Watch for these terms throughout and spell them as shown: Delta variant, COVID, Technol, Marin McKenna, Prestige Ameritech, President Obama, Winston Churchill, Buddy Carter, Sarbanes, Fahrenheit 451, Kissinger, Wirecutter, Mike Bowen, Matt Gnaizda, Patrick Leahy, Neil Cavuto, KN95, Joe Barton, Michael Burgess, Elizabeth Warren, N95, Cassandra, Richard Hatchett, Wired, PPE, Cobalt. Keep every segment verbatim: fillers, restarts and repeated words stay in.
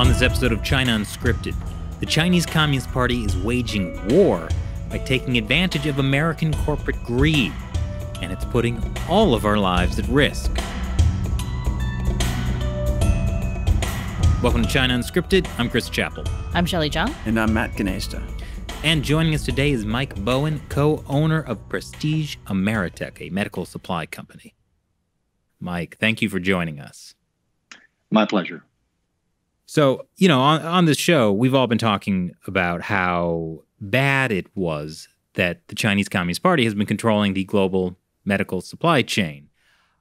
on this episode of China Unscripted. The Chinese Communist Party is waging war by taking advantage of American corporate greed, and it's putting all of our lives at risk. Welcome to China Unscripted. I'm Chris Chappell. I'm Shelley Zhang. And I'm Matt Gnaizda. And joining us today is Mike Bowen, co-owner of Prestige Ameritech, a medical supply company. Mike, thank you for joining us. My pleasure. So, you know, on, on this show, we've all been talking about how bad it was that the Chinese Communist Party has been controlling the global medical supply chain.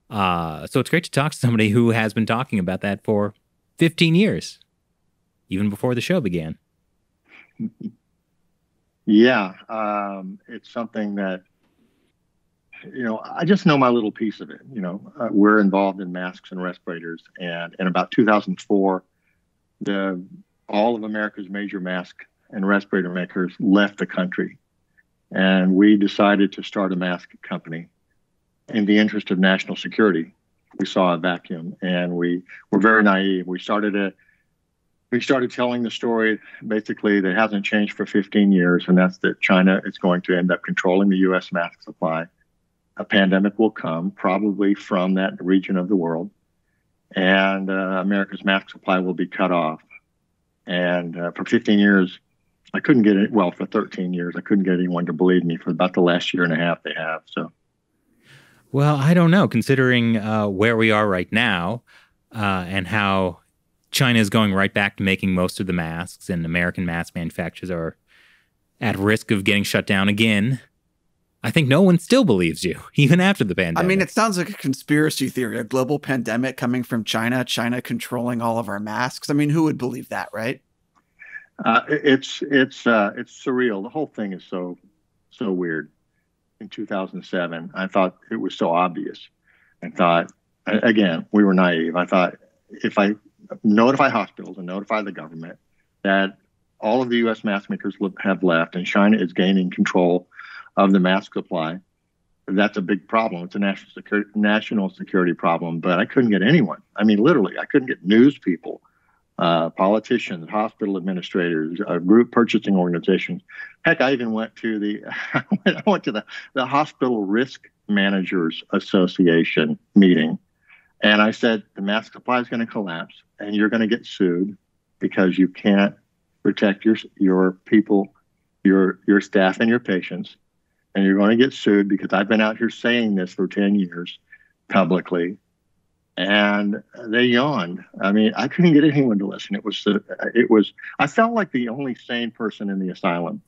Uh, so it's great to talk to somebody who has been talking about that for fifteen years, even before the show began. Yeah, um, it's something that, you know, I just know my little piece of it. You know, uh, we're involved in masks and respirators, and in about two thousand four, the all of America's major mask and respirator makers left the country, and we decided to start a mask company in the interest of national security. We saw a vacuum, and we were very naive. We started a we started telling the story, basically, that hasn't changed for fifteen years, and that's that China is going to end up controlling the U S mask supply. A pandemic will come, probably from that region of the world, and uh, America's mask supply will be cut off. And uh, for fifteen years, I couldn't get it. Well, for thirteen years, I couldn't get anyone to believe me. For about the last year and a half, they have. So, well, I don't know, considering uh, where we are right now uh, and how China is going right back to making most of the masks, and American mask manufacturers are at risk of getting shut down again. I think no one still believes you, even after the pandemic. I mean, it sounds like a conspiracy theory, a global pandemic coming from China, China controlling all of our masks. I mean, who would believe that, right? Uh, it's it's uh, it's surreal. The whole thing is so, so weird. In two thousand seven, I thought it was so obvious. I thought, again, we were naive. I thought if I notify hospitals and notify the government that all of the U S mask makers have left and China is gaining control of the mask supply, that's a big problem. It's a national security, national security problem, but I couldn't get anyone. I mean, literally, I couldn't get news people, uh, politicians, hospital administrators, uh, group purchasing organizations. Heck, I even went to the I went to the, the Hospital Risk Managers Association meeting, and I said, the mask supply is going to collapse, and you're going to get sued because you can't protect your your people, your your staff, and your patients. And you're going to get sued because I've been out here saying this for ten years publicly. And they yawned. I mean, I couldn't get anyone to listen. It was, it was, I felt like the only sane person in the asylum.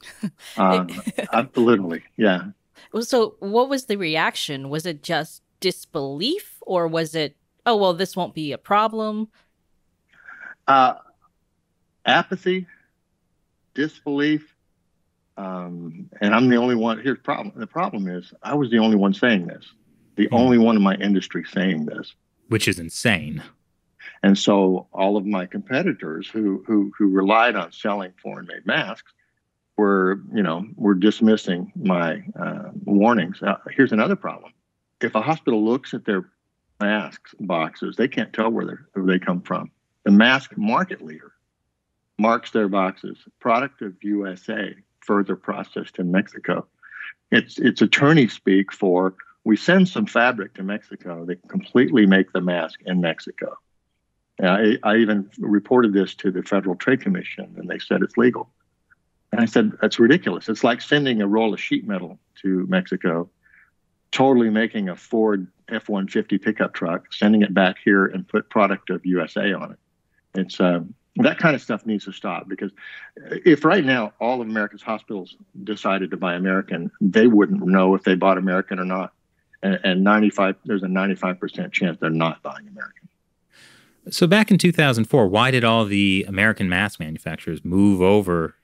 Um, I, literally, yeah. Well, so what was the reaction? Was it just disbelief, or was it, oh, well, this won't be a problem? Uh, apathy, disbelief. Um, and I'm the only one. Here's the problem. The problem is I was the only one saying this, the mm. only one in my industry saying this, which is insane. And so all of my competitors who who who relied on selling foreign-made masks were, you know, were dismissing my uh, warnings. Uh, here's another problem: if a hospital looks at their masks boxes, they can't tell where they're where they come from. The mask market leader marks their boxes "Product of U S A. Further processed in Mexico." It's it's attorney speak for, we send some fabric to Mexico. They completely make the mask in Mexico. And I, I even reported this to the Federal Trade Commission, and they said it's legal. And I said, that's ridiculous. It's like sending a roll of sheet metal to Mexico, totally making a Ford F one fifty pickup truck, sending it back here and put "Product of U S A" on it. It's uh, that kind of stuff needs to stop, because if right now all of America's hospitals decided to buy American, they wouldn't know if they bought American or not. And, and ninety-five there's a ninety-five percent chance they're not buying American. So back in two thousand four, why did all the American mask manufacturers move over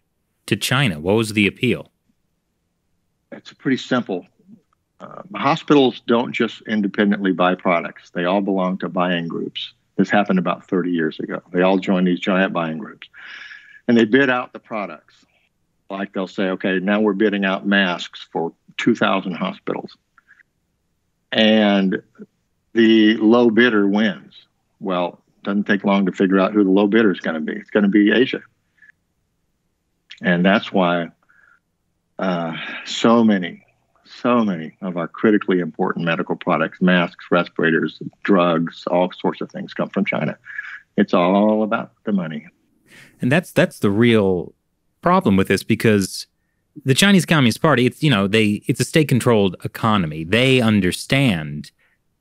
to China? What was the appeal? It's pretty simple. Uh, hospitals don't just independently buy products. They all belong to buying groups. This happened about thirty years ago. They all joined these giant buying groups, and they bid out the products. Like they'll say, okay, now we're bidding out masks for two thousand hospitals, and the low bidder wins. Well, Doesn't take long to figure out who the low bidder is going to be. It's going to be Asia. And that's why uh, so many, so many of our critically important medical products, masks, respirators, drugs, all sorts of things come from China. It's all about the money. And that's that's the real problem with this, because the Chinese Communist Party, it's, you know, they it's a state-controlled economy. They understand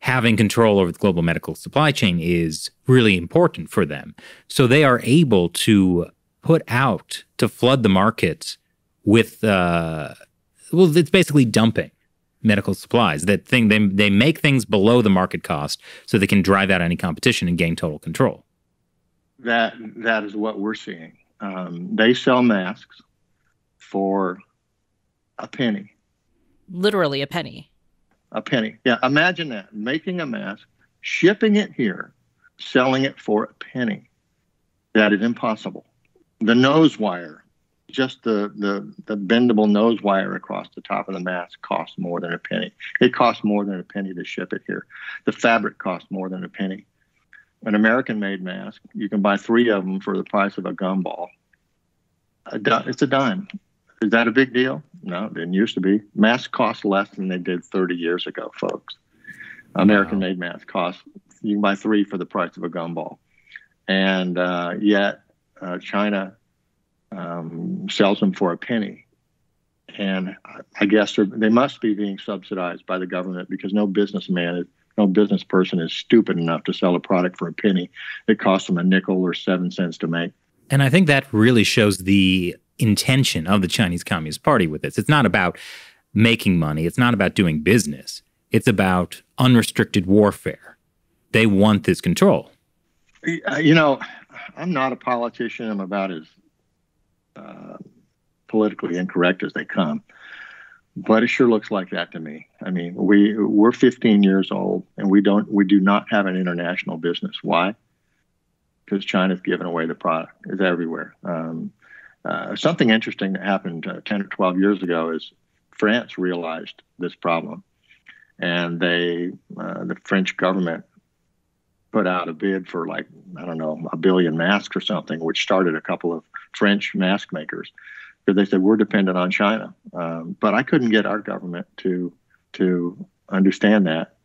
having control over the global medical supply chain is really important for them. So they are able to put out, to flood the market with, uh, well, it's basically dumping medical supplies. That thing they, they make things below the market cost so they can drive out any competition and gain total control. That that is what we're seeing. Um, they sell masks for a penny. Literally a penny. A penny. Yeah, imagine that. Making a mask, shipping it here, selling it for a penny. That is impossible. The nose wire, just the, the, the bendable nose wire across the top of the mask costs more than a penny. It costs more than a penny to ship it here. The fabric costs more than a penny. An American-made mask, you can buy three of them for the price of a gumball. A di- it's a dime. Is that a big deal? No, it didn't used to be. Masks cost less than they did thirty years ago, folks. American-made wow. masks cost, you can buy three for the price of a gumball. And uh, yet uh, China um, sells them for a penny. And I, I guess they must be being subsidized by the government, because no businessman is No business person is stupid enough to sell a product for a penny. It costs them a nickel or seven cents to make. And I think that really shows the intention of the Chinese Communist Party with this. It's not about making money. It's not about doing business. It's about unrestricted warfare. They want this control. You know, I'm not a politician. I'm about as uh, politically incorrect as they come. But it sure looks like that to me. I mean, we, we're fifteen years old, and we don't we do not have an international business. Why? Because China's given away the product. It's everywhere. Um, uh, something interesting that happened uh, ten or twelve years ago is France realized this problem. And they, uh, the French government put out a bid for, like, I don't know, a billion masks or something, which started a couple of French mask makers. Because they said, we're dependent on China. Um, but I couldn't get our government to to understand that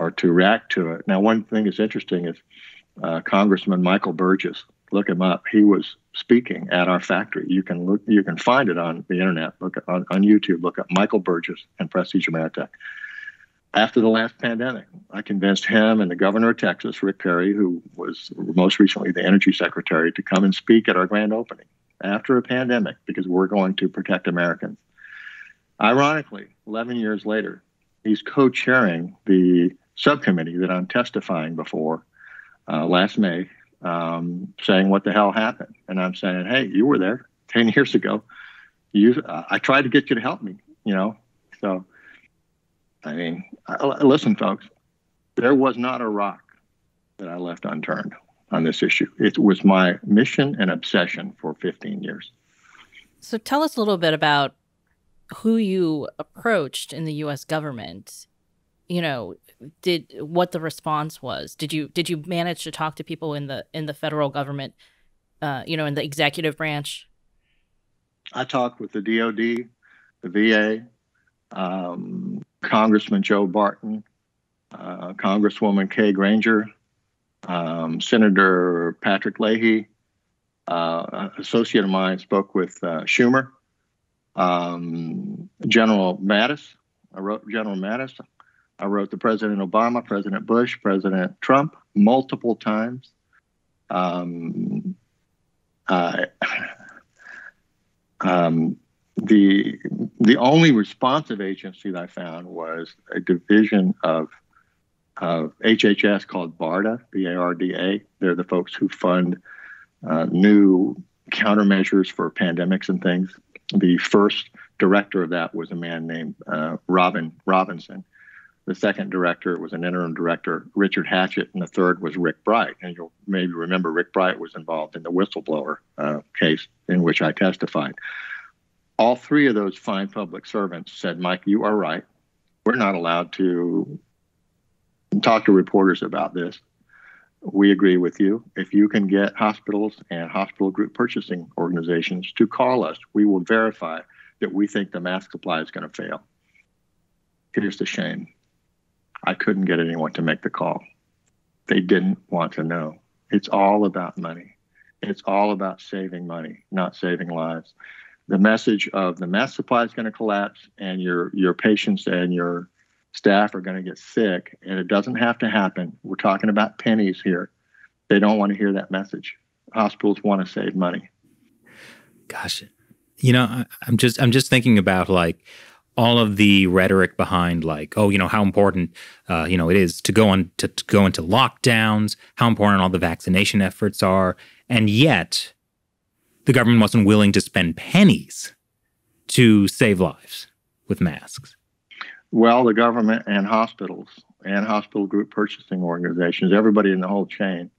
or to react to it. Now, one thing that's interesting is uh, Congressman Michael Burgess, look him up. He was speaking at our factory. You can look, you can find it on the internet, look on, on YouTube, look up Michael Burgess and Prestige Ameritech. After the last pandemic, I convinced him and the governor of Texas, Rick Perry, who was most recently the energy secretary, to come and speak at our grand opening. After a pandemic, because we're going to protect Americans. Ironically, eleven years later, he's co-chairing the subcommittee that I'm testifying before uh, last May, um, saying what the hell happened. And I'm saying, hey, you were there ten years ago. You, uh, I tried to get you to help me, you know. So, I mean, I, listen, folks, there was not a rock that I left unturned on this issue. It was my mission and obsession for fifteen years. So tell us a little bit about who you approached in the U S government. You know, did what the response was. Did you did you manage to talk to people in the in the federal government, uh, you know, in the executive branch? I talked with the D O D, the V A, um, Congressman Joe Barton, uh, Congresswoman Kay Granger, Um, Senator Patrick Leahy, uh, an associate of mine, spoke with uh, Schumer, um, General Mattis. I wrote General Mattis. I wrote to President Obama, President Bush, President Trump multiple times. Um, uh, um, the the only responsive agency that I found was a division of Uh, H H S called BARDA, B A R D A. They're the folks who fund uh, new countermeasures for pandemics and things. The first director of that was a man named uh, Robin Robinson. The second director was an interim director, Richard Hatchett, and the third was Rick Bright. And you'll maybe remember Rick Bright was involved in the whistleblower uh, case in which I testified. All three of those fine public servants said, Mike, you are right. We're not allowed to talk to reporters about this. we agree with you. If you can get hospitals and hospital group purchasing organizations to call us, we will verify that we think the mask supply is going to fail. Here's the shame. I couldn't get anyone to make the call. They didn't want to know. It's all about money. It's all about saving money, not saving lives. The message of the mask supply is going to collapse and your your patients and your staff are going to get sick, and it doesn't have to happen. We're talking about pennies here. They don't want to hear that message. Hospitals want to save money. Gosh, you know, I, I'm just I'm just thinking about like all of the rhetoric behind like, oh, you know, how important, uh, you know, it is to go on to, to go into lockdowns, how important all the vaccination efforts are, and yet the government wasn't willing to spend pennies to save lives with masks. Well, the government and hospitals and hospital group purchasing organizations, everybody in the whole chain.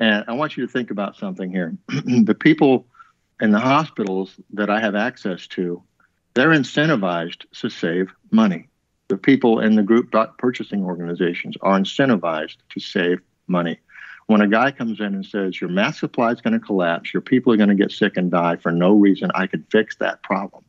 And I want you to think about something here. The people in the hospitals that I have access to, they're incentivized to save money. The people in the group purchasing organizations are incentivized to save money. When a guy comes in and says, your mask supply is going to collapse, your people are going to get sick and die for no reason, I can fix that problem.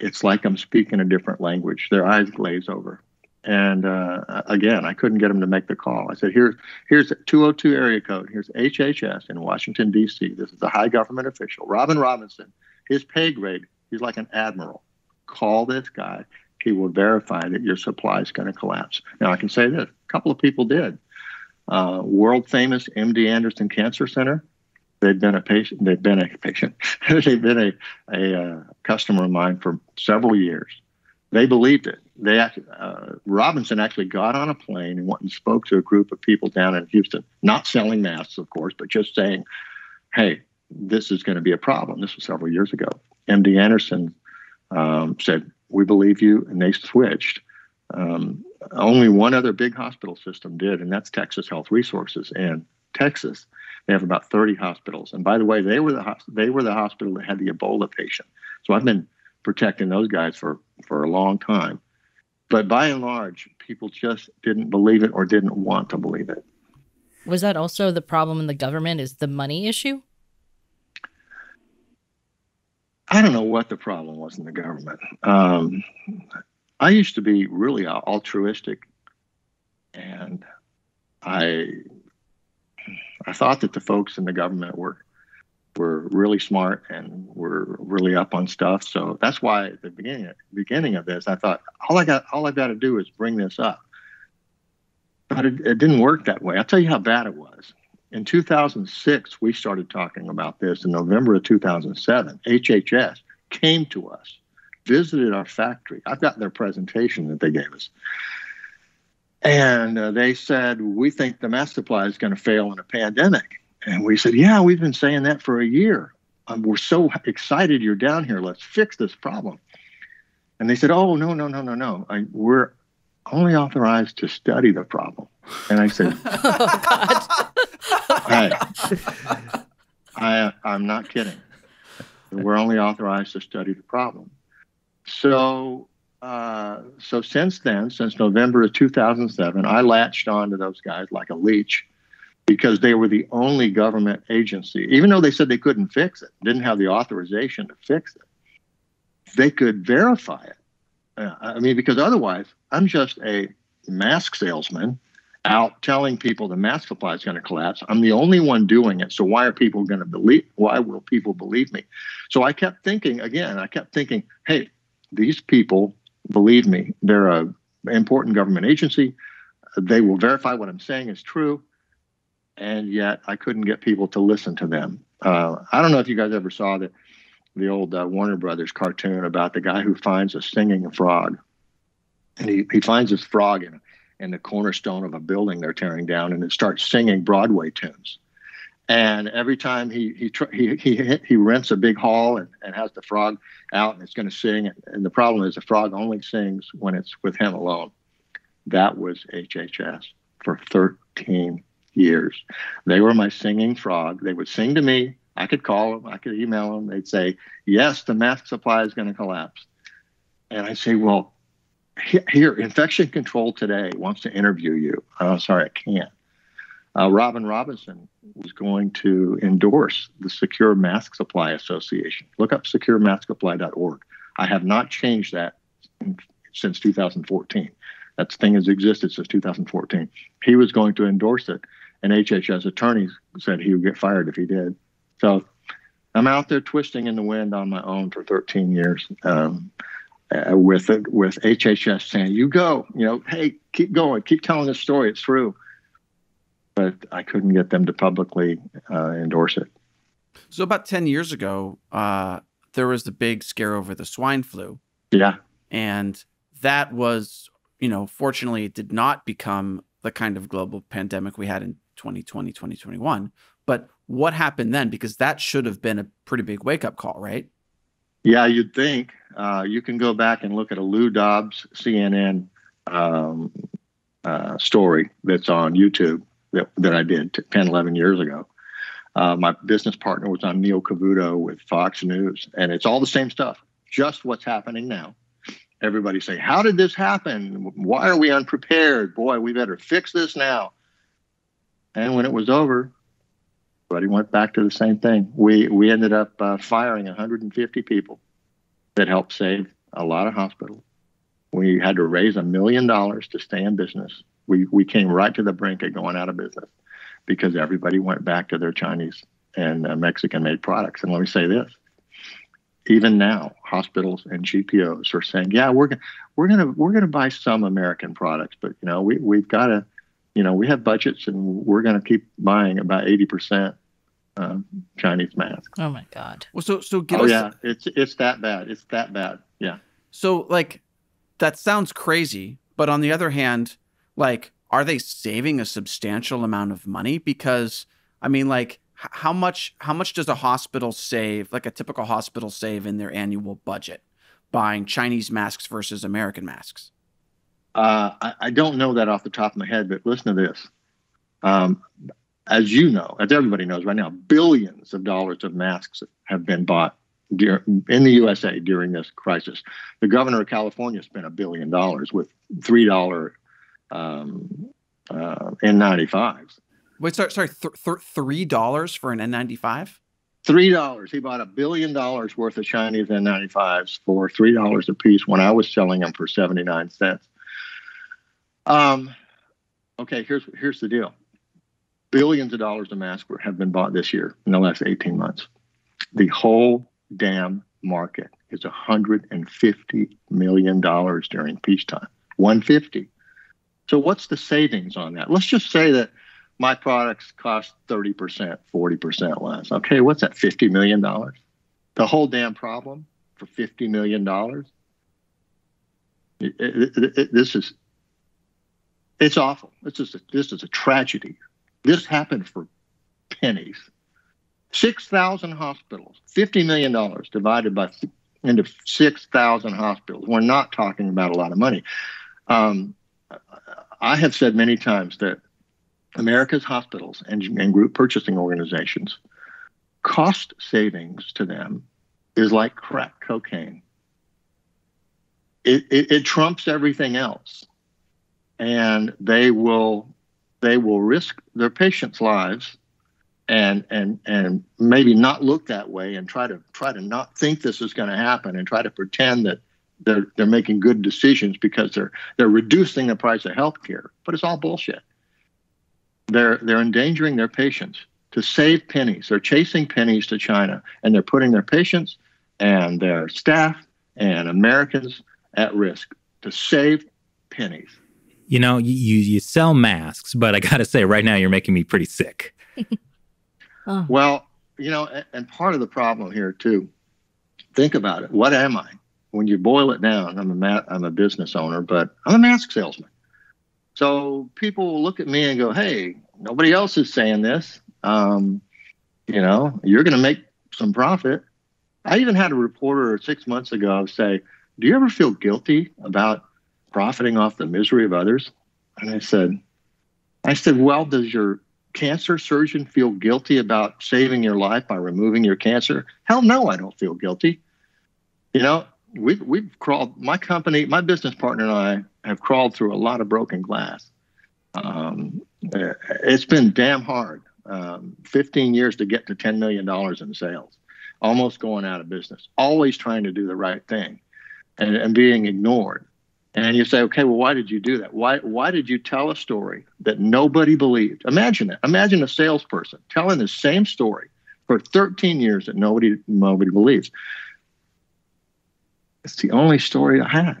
It's like I'm speaking a different language. Their eyes glaze over. And uh, again, I couldn't get them to make the call. I said, Here, here's two oh two area code. Here's H H S in Washington, D C. This is a high government official. Robin Robinson, his pay grade, he's like an admiral. Call this guy. He will verify that your supply is going to collapse. Now, I can say this. A couple of people did. Uh, world famous M D Anderson Cancer Center. They've been a patient. They've been a patient. They've been a a uh, customer of mine for several years. They believed it. They actually, uh, Robinson actually got on a plane and went and spoke to a group of people down in Houston, not selling masks, of course, but just saying, "Hey, this is going to be a problem." This was several years ago. M D Anderson um, said, "We believe you," and they switched. Um, only one other big hospital system did, and that's Texas Health Resources in Texas. They have about thirty hospitals. And by the way, they were the they were the hospital that had the Ebola patient. So I've been protecting those guys for, for a long time. But by and large, people just didn't believe it or didn't want to believe it. Was that also the problem in the government, is the money issue? I don't know what the problem was in the government. Um, I used to be really altruistic, and I... I thought that the folks in the government were were really smart and were really up on stuff. So that's why at the beginning beginning of this, I thought all I got all I've got to do is bring this up. But it, it didn't work that way. I'll tell you how bad it was. In two thousand six, we started talking about this. In November of two thousand seven, H H S came to us, visited our factory. I've got their presentation that they gave us. And uh, they said, we think the mask supply is going to fail in a pandemic. And we said, yeah, we've been saying that for a year. Um, we're so excited you're down here. Let's fix this problem. And they said, oh, no, no, no, no, no. I, we're only authorized to study the problem. And I said, oh, God. I, I, I'm not kidding. We're only authorized to study the problem. So... Uh, so since then, since November of two thousand seven, I latched on to those guys like a leech because they were the only government agency, even though they said they couldn't fix it, didn't have the authorization to fix it, they could verify it. Uh, I mean, because otherwise, I'm just a mask salesman out telling people the mask supply is going to collapse. I'm the only one doing it. So why are people going to believe? Why will people believe me? So I kept thinking, again, I kept thinking, hey, these people... believe me, they're an important government agency. They will verify what I'm saying is true. And yet I couldn't get people to listen to them. Uh, I don't know if you guys ever saw the, the old uh, Warner Brothers cartoon about the guy who finds a singing frog. And he, he finds this frog in, in the cornerstone of a building they're tearing down, and it starts singing Broadway tunes. And every time he he he he, he rents a big hall and, and has the frog out, and it's going to sing. And the problem is the frog only sings when it's with him alone. That was H H S for thirteen years. They were my singing frog. They would sing to me. I could call them. I could email them. They'd say, yes, the mask supply is going to collapse. And I'd say, well, here, Infection Control Today wants to interview you. Oh, sorry, I can't. Uh, Robin Robinson was going to endorse the Secure Mask Supply Association. Look up secure mask supply dot org. I have not changed that since two thousand fourteen. That thing has existed since two thousand fourteen. He was going to endorse it, and H H S attorneys said he would get fired if he did. So I'm out there twisting in the wind on my own for thirteen years um, uh, with it, with H H S saying, you go, you know, hey, keep going, keep telling this story, it's true. But I couldn't get them to publicly uh, endorse it. So about ten years ago, uh, there was the big scare over the swine flu. Yeah. And that was, you know, fortunately, it did not become the kind of global pandemic we had in twenty twenty, twenty twenty-one. But what happened then? Because that should have been a pretty big wake-up call, right? Yeah, you'd think. Uh, you can go back and look at a Lou Dobbs C N N um, uh, story that's on YouTube. That, that I did ten, eleven years ago. Uh, my business partner was on Neil Cavuto with Fox News, and it's all the same stuff, just what's happening now. Everybody say, how did this happen? Why are we unprepared? Boy, we better fix this now. And when it was over, everybody went back to the same thing. We, we ended up uh, firing one hundred fifty people that helped save a lot of hospitals. We had to raise a million dollars to stay in business. We we came right to the brink of going out of business because everybody went back to their Chinese and uh, Mexican-made products. And let me say this: even now, hospitals and G P Os are saying, "Yeah, we're gonna we're gonna we're gonna buy some American products, but you know we we've got to, you know, we have budgets, and we're gonna keep buying about eighty percent um, Chinese masks." Oh my God! Well, so so give oh us yeah, it's it's that bad. It's that bad. Yeah. So like, that sounds crazy, but on the other hand, like, are they saving a substantial amount of money? Because, I mean, like, how much how much does a hospital save, like a typical hospital save in their annual budget buying Chinese masks versus American masks? Uh, I, I don't know that off the top of my head, but listen to this. Um, as you know, as everybody knows right now, billions of dollars of masks have been bought in the U S A during this crisis. The governor of California spent a billion dollars with three dollars Um, uh, N ninety-fives. Wait, sorry, sorry, th th three dollars for an N ninety-five? Three dollars. He bought a billion dollars worth of Chinese N ninety-fives for three dollars a piece when I was selling them for seventy-nine cents. Um, okay, here's here's the deal. Billions of dollars of masks have been bought this year in the last eighteen months. The whole damn market is a hundred and fifty million dollars during peacetime. One fifty. So what's the savings on that? Let's just say that my products cost thirty percent, forty percent less. Okay, what's that, fifty million dollars? The whole damn problem for fifty million dollars? It, it, it, it, this is, it's awful. This is, a, this is a tragedy. This happened for pennies. six thousand hospitals, fifty million dollars divided by into six thousand hospitals. We're not talking about a lot of money. Um, I have said many times that America's hospitals and, and group purchasing organizations, cost savings to them is like crack cocaine. It, it, it trumps everything else, and they will they will risk their patients' lives, and and and maybe not look that way and try to try to not think this is going to happen and try to pretend that They're, they're making good decisions because they're they're reducing the price of healthcare, but it's all bullshit. They're they're endangering their patients to save pennies. They're chasing pennies to China, and they're putting their patients and their staff and Americans at risk to save pennies. You know, you you sell masks, but I got to say, right now you're making me pretty sick. Oh. Well, you know, and part of the problem here too. Think about it. What am I? When you boil it down, I'm a ma I'm a business owner, but I'm a mask salesman. So people look at me and go, "Hey, nobody else is saying this. Um, you know, you're going to make some profit." I even had a reporter six months ago say, "Do you ever feel guilty about profiting off the misery of others?" And I said, "I said, well, does your cancer surgeon feel guilty about saving your life by removing your cancer? Hell, no, I don't feel guilty. You know." We've, we've crawled, my company, my business partner and I have crawled through a lot of broken glass. Um, it's been damn hard. Um, fifteen years to get to ten million dollars in sales, almost going out of business, always trying to do the right thing and, and being ignored. And you say, okay, well, why did you do that? Why why did you tell a story that nobody believed? Imagine that. Imagine a salesperson telling the same story for thirteen years that nobody nobody believes. It's the only story I had.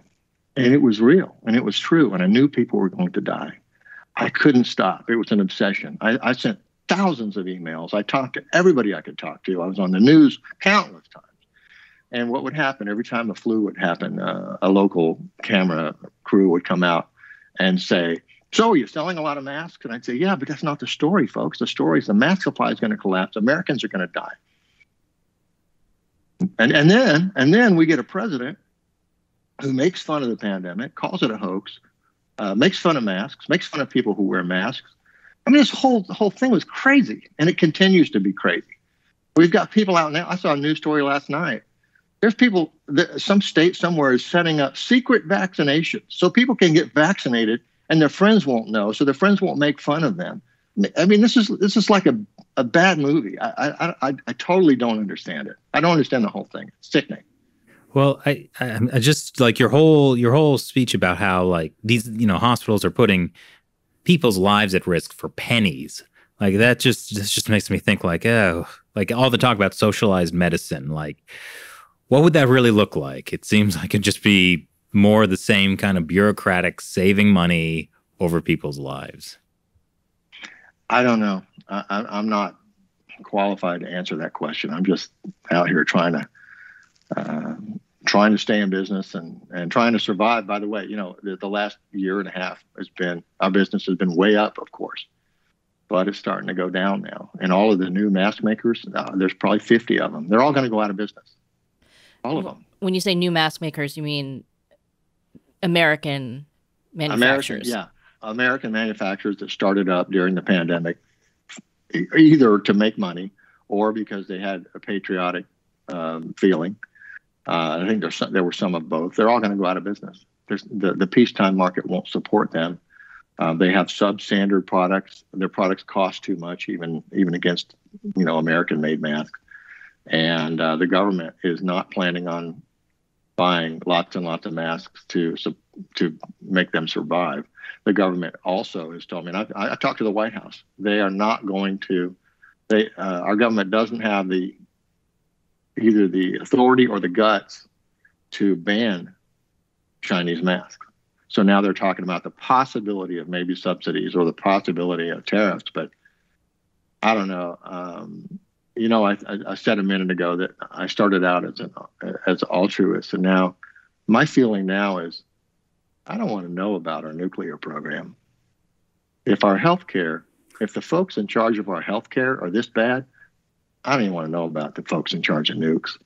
And it was real, and it was true, and I knew people were going to die. I couldn't stop. It was an obsession. I, I sent thousands of emails. I talked to everybody I could talk to. I was on the news countless times. And what would happen, every time the flu would happen, uh, a local camera crew would come out and say, so are you selling a lot of masks? And I'd say, yeah, but that's not the story, folks. The story is the mask supply is going to collapse. Americans are going to die. And and then and then we get a president who makes fun of the pandemic, calls it a hoax, uh, makes fun of masks, makes fun of people who wear masks. I mean, this whole the whole thing was crazy, and it continues to be crazy. We've got people out now. I saw a news story last night. There's people, that some state somewhere is setting up secret vaccinations so people can get vaccinated and their friends won't know, so their friends won't make fun of them. I mean, this is this is like a, a bad movie. I, I I I totally don't understand it. I don't understand the whole thing. It's sickening. Well, I I just like your whole your whole speech about how like these you know hospitals are putting people's lives at risk for pennies. Like that just this just makes me think like oh like all the talk about socialized medicine like. What would that really look like? It seems like it'd just be more the same kind of bureaucratic saving money over people's lives. I don't know. I, I'm not qualified to answer that question. I'm just out here trying to uh, trying to stay in business and and trying to survive. By the way, you know, the, the last year and a half has been our business has been way up, of course, but it's starting to go down now. And all of the new mask makers, uh, there's probably fifty of them. They're all going to go out of business. All of them. When you say new mask makers, you mean American manufacturers? American, yeah, American manufacturers that started up during the pandemic, either to make money or because they had a patriotic um, feeling. Uh, I think there's some, there were some of both. They're all going to go out of business. There's, the, the peacetime market won't support them. Uh, they have substandard products. Their products cost too much, even even against you know American-made masks. And uh, the government is not planning on buying lots and lots of masks to to make them survive. The government also has told me, and I, I talked to the White House, they are not going to, they uh, our government doesn't have the either the authority or the guts to ban Chinese masks. So now they're talking about the possibility of maybe subsidies or the possibility of tariffs, but I don't know. Um, You know, I, I said a minute ago that I started out as an as an altruist, and now my feeling now is I don't want to know about our nuclear program. If our healthcare, if the folks in charge of our healthcare are this bad, I don't even want to know about the folks in charge of nukes.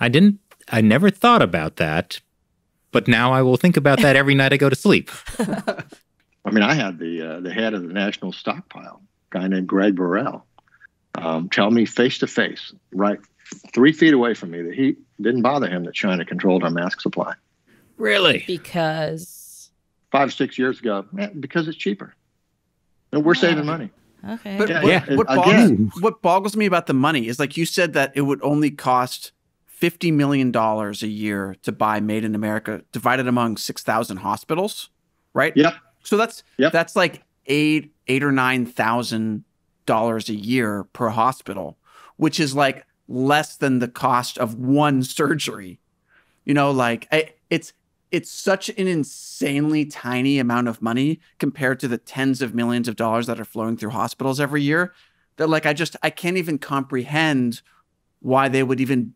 I didn't. I never thought about that, but now I will think about that every night I go to sleep. I mean, I had the uh, the head of the national stockpile, a guy named Greg Burrell. Um, tell me face to face, right three feet away from me, that he didn't bother him that China controlled our mask supply. Really? Because five, six years ago, man, because it's cheaper. And we're wow. saving money. Okay. But yeah, what, yeah. What, boggles, what boggles me about the money is like you said that it would only cost fifty million dollars a year to buy Made in America divided among six thousand hospitals, right? Yep. So that's, yep. that's like eight, eight or nine thousand dollars a year per hospital, which is like less than the cost of one surgery. You know, like I, it's it's such an insanely tiny amount of money compared to the tens of millions of dollars that are flowing through hospitals every year that like I just I can't even comprehend why they would even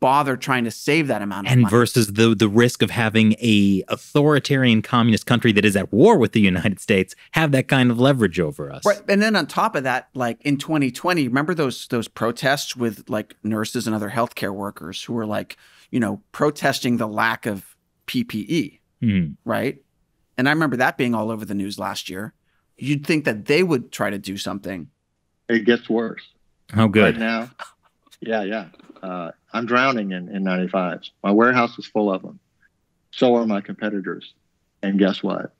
bother trying to save that amount of and money. And versus the the risk of having a authoritarian communist country that is at war with the United States have that kind of leverage over us. Right. And then on top of that, like in twenty twenty, remember those those protests with like nurses and other healthcare workers who were like, you know, protesting the lack of P P E, mm. right? And I remember that being all over the news last year. You'd think that they would try to do something. It gets worse. Oh, good. Right now. Yeah, yeah. Uh, I'm drowning in, in ninety-fives. My warehouse is full of them. So are my competitors. And guess what?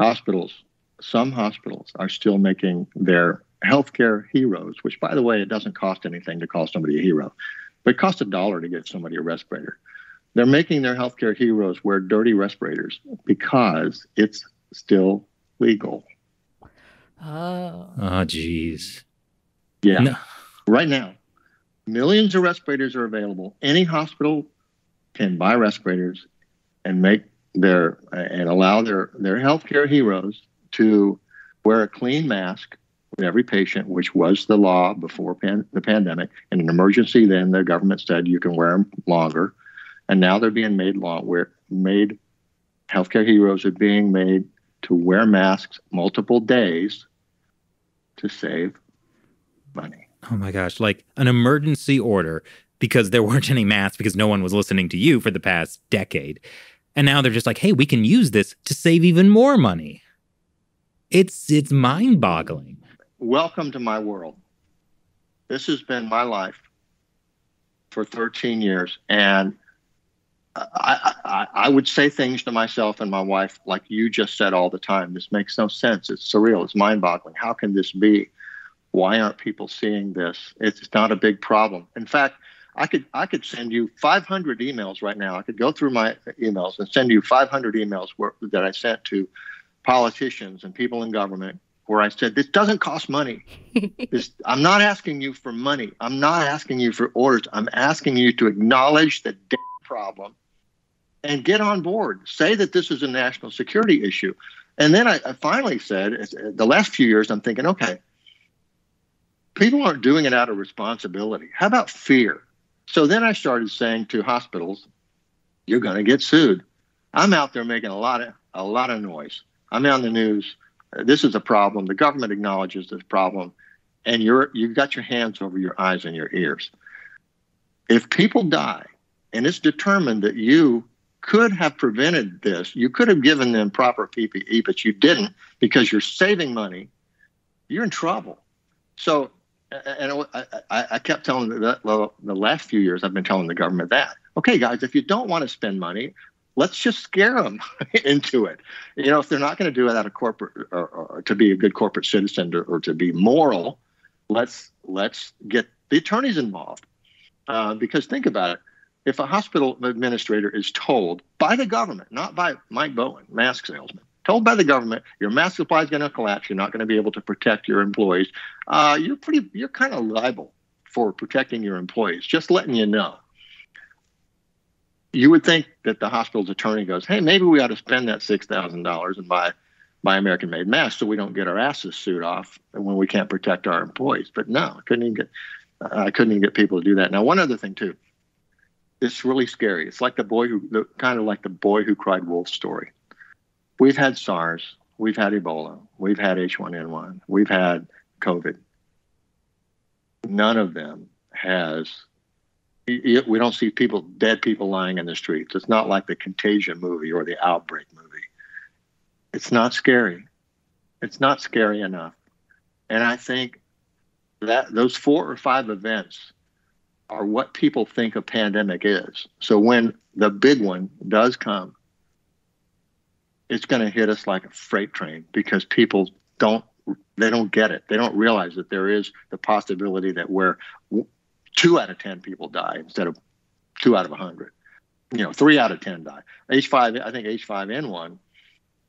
Hospitals, some hospitals are still making their healthcare heroes, which, by the way, it doesn't cost anything to call somebody a hero, but it costs a dollar to get somebody a respirator. They're making their healthcare heroes wear dirty respirators because it's still legal. Oh. Oh, geez. Yeah. No. Right now, millions of respirators are available. Any hospital can buy respirators and make their and allow their, their healthcare heroes to wear a clean mask with every patient, which was the law before pan, the pandemic. In an emergency, then the government said you can wear them longer. And now they're being made law where made healthcare heroes are being made to wear masks multiple days to save money. Oh my gosh, like an emergency order because there weren't any masks because no one was listening to you for the past decade. And now they're just like, hey, we can use this to save even more money. It's it's mind-boggling. Welcome to my world. This has been my life for thirteen years. And I, I, I would say things to myself and my wife like you just said all the time. This makes no sense. It's surreal. It's mind-boggling. How can this be? Why aren't people seeing this? It's not a big problem. In fact, I could I could send you five hundred emails right now. I could go through my emails and send you five hundred emails where, that I sent to politicians and people in government where I said, this doesn't cost money. This, I'm not asking you for money. I'm not asking you for orders. I'm asking you to acknowledge the damn problem and get on board. Say that this is a national security issue. And then I, I finally said, the last few years, I'm thinking, okay, people aren't doing it out of responsibility. How about fear? So then I started saying to hospitals, you're going to get sued. I'm out there making a lot of a lot of noise. I'm on the news. This is a problem. The government acknowledges this problem. And you're, you've got your hands over your eyes and your ears. If people die and it's determined that you could have prevented this, you could have given them proper P P E, but you didn't because you're saving money, you're in trouble. So, and I, I kept telling the, the last few years, I've been telling the government that, okay, guys, if you don't want to spend money, let's just scare them into it. You know, if they're not going to do it out of corporate or, or to be a good corporate citizen or, or to be moral, let's let's get the attorneys involved. Uh, because think about it. If a hospital administrator is told by the government, not by Mike Bowen, mask salesman, told by the government, your mask supply is going to collapse. You're not going to be able to protect your employees. Uh, you're pretty, you're kind of liable for protecting your employees. Just letting you know. You would think that the hospital's attorney goes, "Hey, maybe we ought to spend that six thousand dollars and buy, buy American-made masks so we don't get our asses sued off when we can't protect our employees." But no, I couldn't even get, uh, I couldn't even get people to do that. Now, one other thing too. It's really scary. It's like the boy who, the, kind of like the boy who cried wolf story. We've had SARS, we've had Ebola, we've had H one N one, we've had COVID. None of them has, we don't see people, dead people lying in the streets. It's not like the Contagion movie or the Outbreak movie. It's not scary. It's not scary enough. And I think that those four or five events are what people think a pandemic is. So when the big one does come, it's going to hit us like a freight train because people don't, they don't get it. They don't realize that there is the possibility that where two out of ten people die instead of two out of a hundred, you know, three out of ten die. H five, I think H five N one,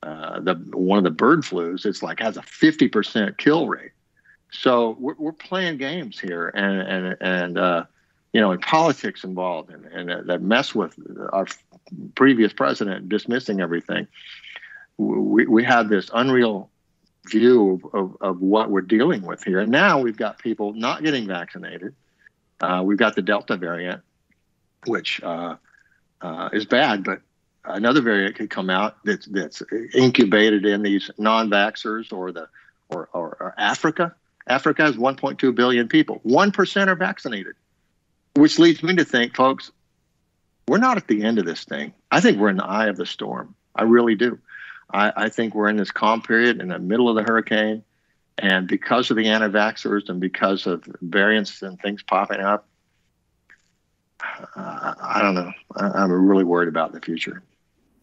uh, the one of the bird flus, it's like has a fifty percent kill rate. So we're, we're playing games here and, and, and, uh, you know, and politics involved and, and uh, that mess with our previous president dismissing everything. We we have this unreal view of, of, of what we're dealing with here. And now we've got people not getting vaccinated. Uh, we've got the Delta variant, which uh, uh, is bad, but another variant could come out that's, that's incubated in these non-vaxxers or, the, or, or, or Africa. Africa has one point two billion people. one percent are vaccinated. Which leads me to think, folks, we're not at the end of this thing. I think we're in the eye of the storm. I really do. I, I think we're in this calm period in the middle of the hurricane. And because of the anti-vaxxers and because of variants and things popping up, uh, I don't know. I, I'm really worried about the future.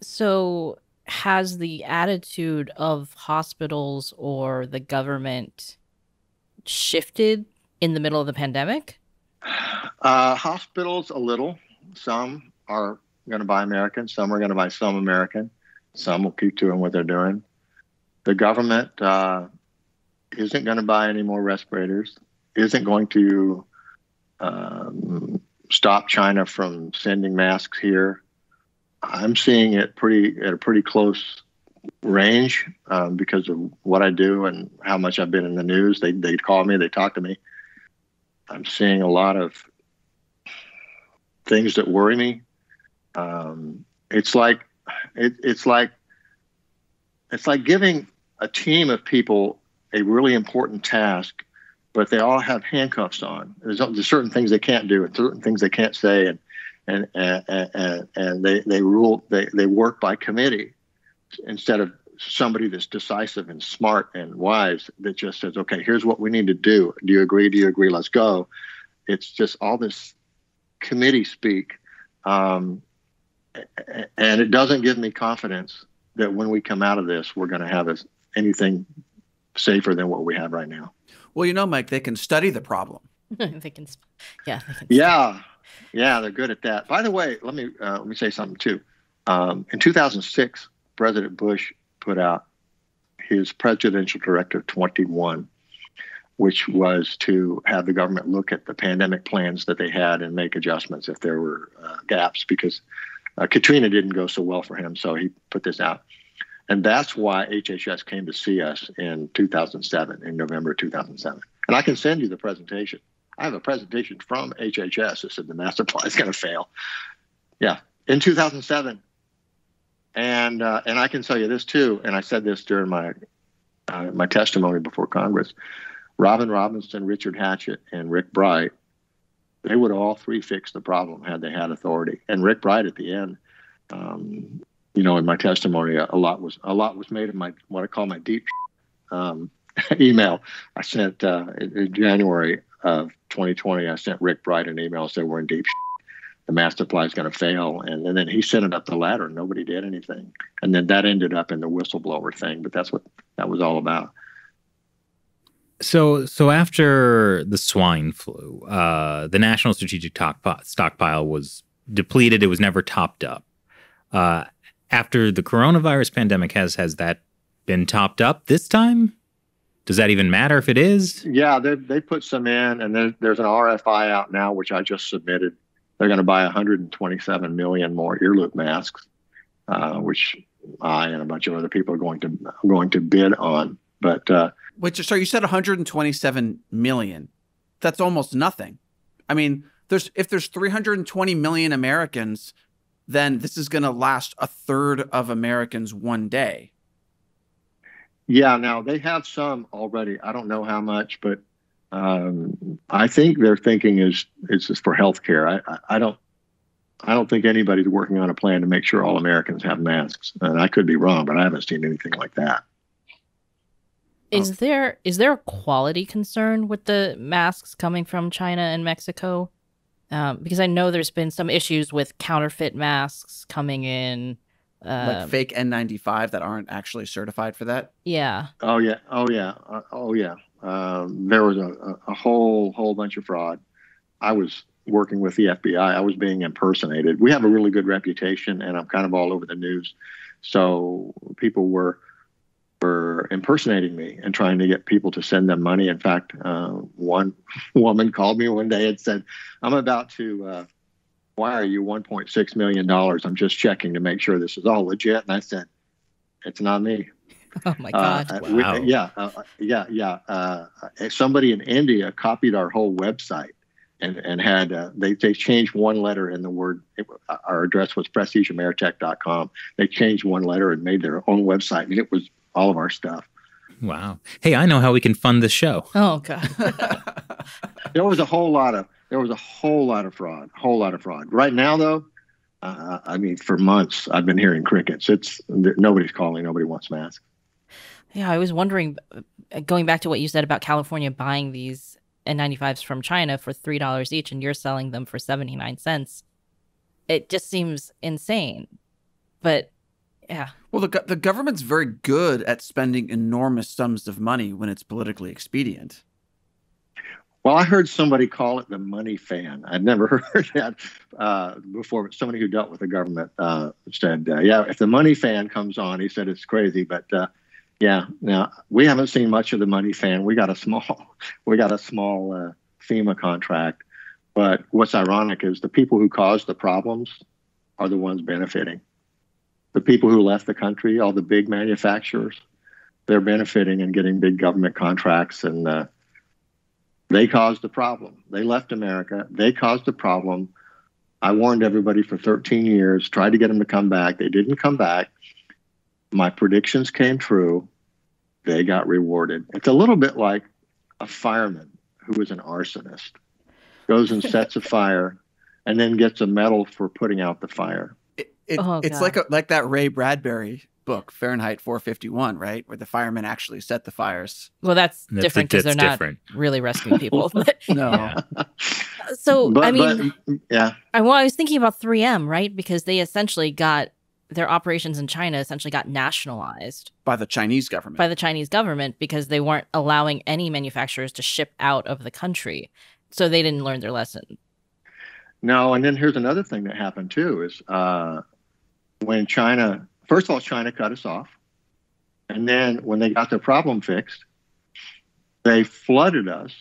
So has the attitude of hospitals or the government shifted in the middle of the pandemic? Uh, hospitals, a little. Some are going to buy American. Some are going to buy some American. Some will keep doing what they're doing. The government uh, isn't going to buy any more respirators, isn't going to um, stop China from sending masks here. I'm seeing it pretty at a pretty close range um, because of what I do and how much I've been in the news. They they call me, they talk to me. I'm seeing a lot of things that worry me. Um, it's like it, it's like it's like giving a team of people a really important task, but they all have handcuffs on. There's, there's certain things they can't do and certain things they can't say, and and and and, and they they rule they they work by committee instead of somebody that's decisive and smart and wise that just says, okay, here's what we need to do. Do you agree? Do you agree? Let's go. It's just all this committee speak. Um, and it doesn't give me confidence that when we come out of this, we're going to have anything safer than what we have right now. Well, you know, Mike, they can study the problem. they can, yeah. They can yeah. Study. Yeah. They're good at that. By the way, let me, uh, let me say something too. Um, in two thousand six, President Bush put out his Presidential Directive twenty-one, which was to have the government look at the pandemic plans that they had and make adjustments if there were uh, gaps, because uh, Katrina didn't go so well for him, so he put this out. And that's why H H S came to see us in two thousand seven, in November two thousand seven. And I can send you the presentation. I have a presentation from H H S that said the master plan is going to fail. Yeah, in two thousand seven. And uh, and I can tell you this too, and I said this during my uh, my testimony before Congress. Robin Robinson, Richard Hatchett, and Rick Bright, they would all three fix the problem had they had authority. And Rick Bright at the end, um, you know, in my testimony, a lot was a lot was made of my what I call my deep um, email. I sent uh, in January of twenty twenty. I sent Rick Bright an email and said we're in deep. The master plan is going to fail. And, and then he sent it up the ladder and nobody did anything. And then that ended up in the whistleblower thing, but that's what that was all about. So so after the swine flu, uh, the national strategic stockpile was depleted. It was never topped up. Uh, after the coronavirus pandemic, has, has that been topped up this time? Does that even matter if it is? Yeah, they, they put some in, and there, there's an R F I out now, which I just submitted. They're going to buy one hundred twenty-seven million more earloop masks, uh, which I and a bunch of other people are going to going to bid on. But uh, wait, so you said one hundred twenty-seven million? That's almost nothing. I mean, there's if there's three hundred twenty million Americans, then this is going to last a third of Americans one day. Yeah. Now they have some already. I don't know how much, but. Um, I think their thinking is it's just for healthcare. I, I, I don't, I don't think anybody's working on a plan to make sure all Americans have masks. And I could be wrong, but I haven't seen anything like that. Is um, there is there a quality concern with the masks coming from China and Mexico? Um, because I know there's been some issues with counterfeit masks coming in, uh, like fake N ninety-five that aren't actually certified for that. Yeah. Oh yeah. Oh yeah. Uh, oh yeah. Um, there was a, a whole, whole bunch of fraud. I was working with the F B I. I was being impersonated. We have a really good reputation, and I'm kind of all over the news. So people were were impersonating me and trying to get people to send them money. In fact, uh, one woman called me one day and said, I'm about to uh, wire you one point six million dollars. I'm just checking to make sure this is all legit. And I said, it's not me. Oh my God! Uh, wow. we, yeah, uh, yeah, yeah. Uh, somebody in India copied our whole website, and and had uh, they they changed one letter in the word. It, our address was prestige ameritech dot com. They changed one letter and made their own website, and it was all of our stuff. Wow! Hey, I know how we can fund this show. Oh God! there was a whole lot of there was a whole lot of fraud, whole lot of fraud. Right now, though. Uh, I mean, for months I've been hearing crickets. It's nobody's calling. Nobody wants masks. Yeah, I was wondering, going back to what you said about California buying these N ninety-fives from China for three dollars each, and you're selling them for seventy-nine cents. It just seems insane. But Yeah. Well, the, the government's very good at spending enormous sums of money when it's politically expedient. Well, I heard somebody call it the money fan. I'd never heard that uh, before, but somebody who dealt with the government uh, said, uh, yeah, if the money fan comes on, he said it's crazy. But uh, yeah, now we haven't seen much of the money fan. We got a small, we got a small uh, FEMA contract. But what's ironic is the people who caused the problems are the ones benefiting. The people who left the country, all the big manufacturers, they're benefiting and getting big government contracts, and uh, they caused the problem. They left America. They caused the problem. I warned everybody for thirteen years, tried to get them to come back. They didn't come back. My predictions came true. They got rewarded. It's a little bit like a fireman who is an arsonist, goes and sets a fire and then gets a medal for putting out the fire. It, it, oh, it's like a, like that Ray Bradbury book, Fahrenheit four fifty-one, right? Where the firemen actually set the fires. Well, that's and different because they're not different. really rescuing people. But, no. So, but, I mean, but, yeah. I, well, I was thinking about three M, right? Because they essentially got, their operations in China essentially got nationalized. By the Chinese government. By the Chinese government, because they weren't allowing any manufacturers to ship out of the country. So they didn't learn their lesson. No, and then here's another thing that happened too is uh, when China, first of all, China cut us off. And then when they got their problem fixed, they flooded us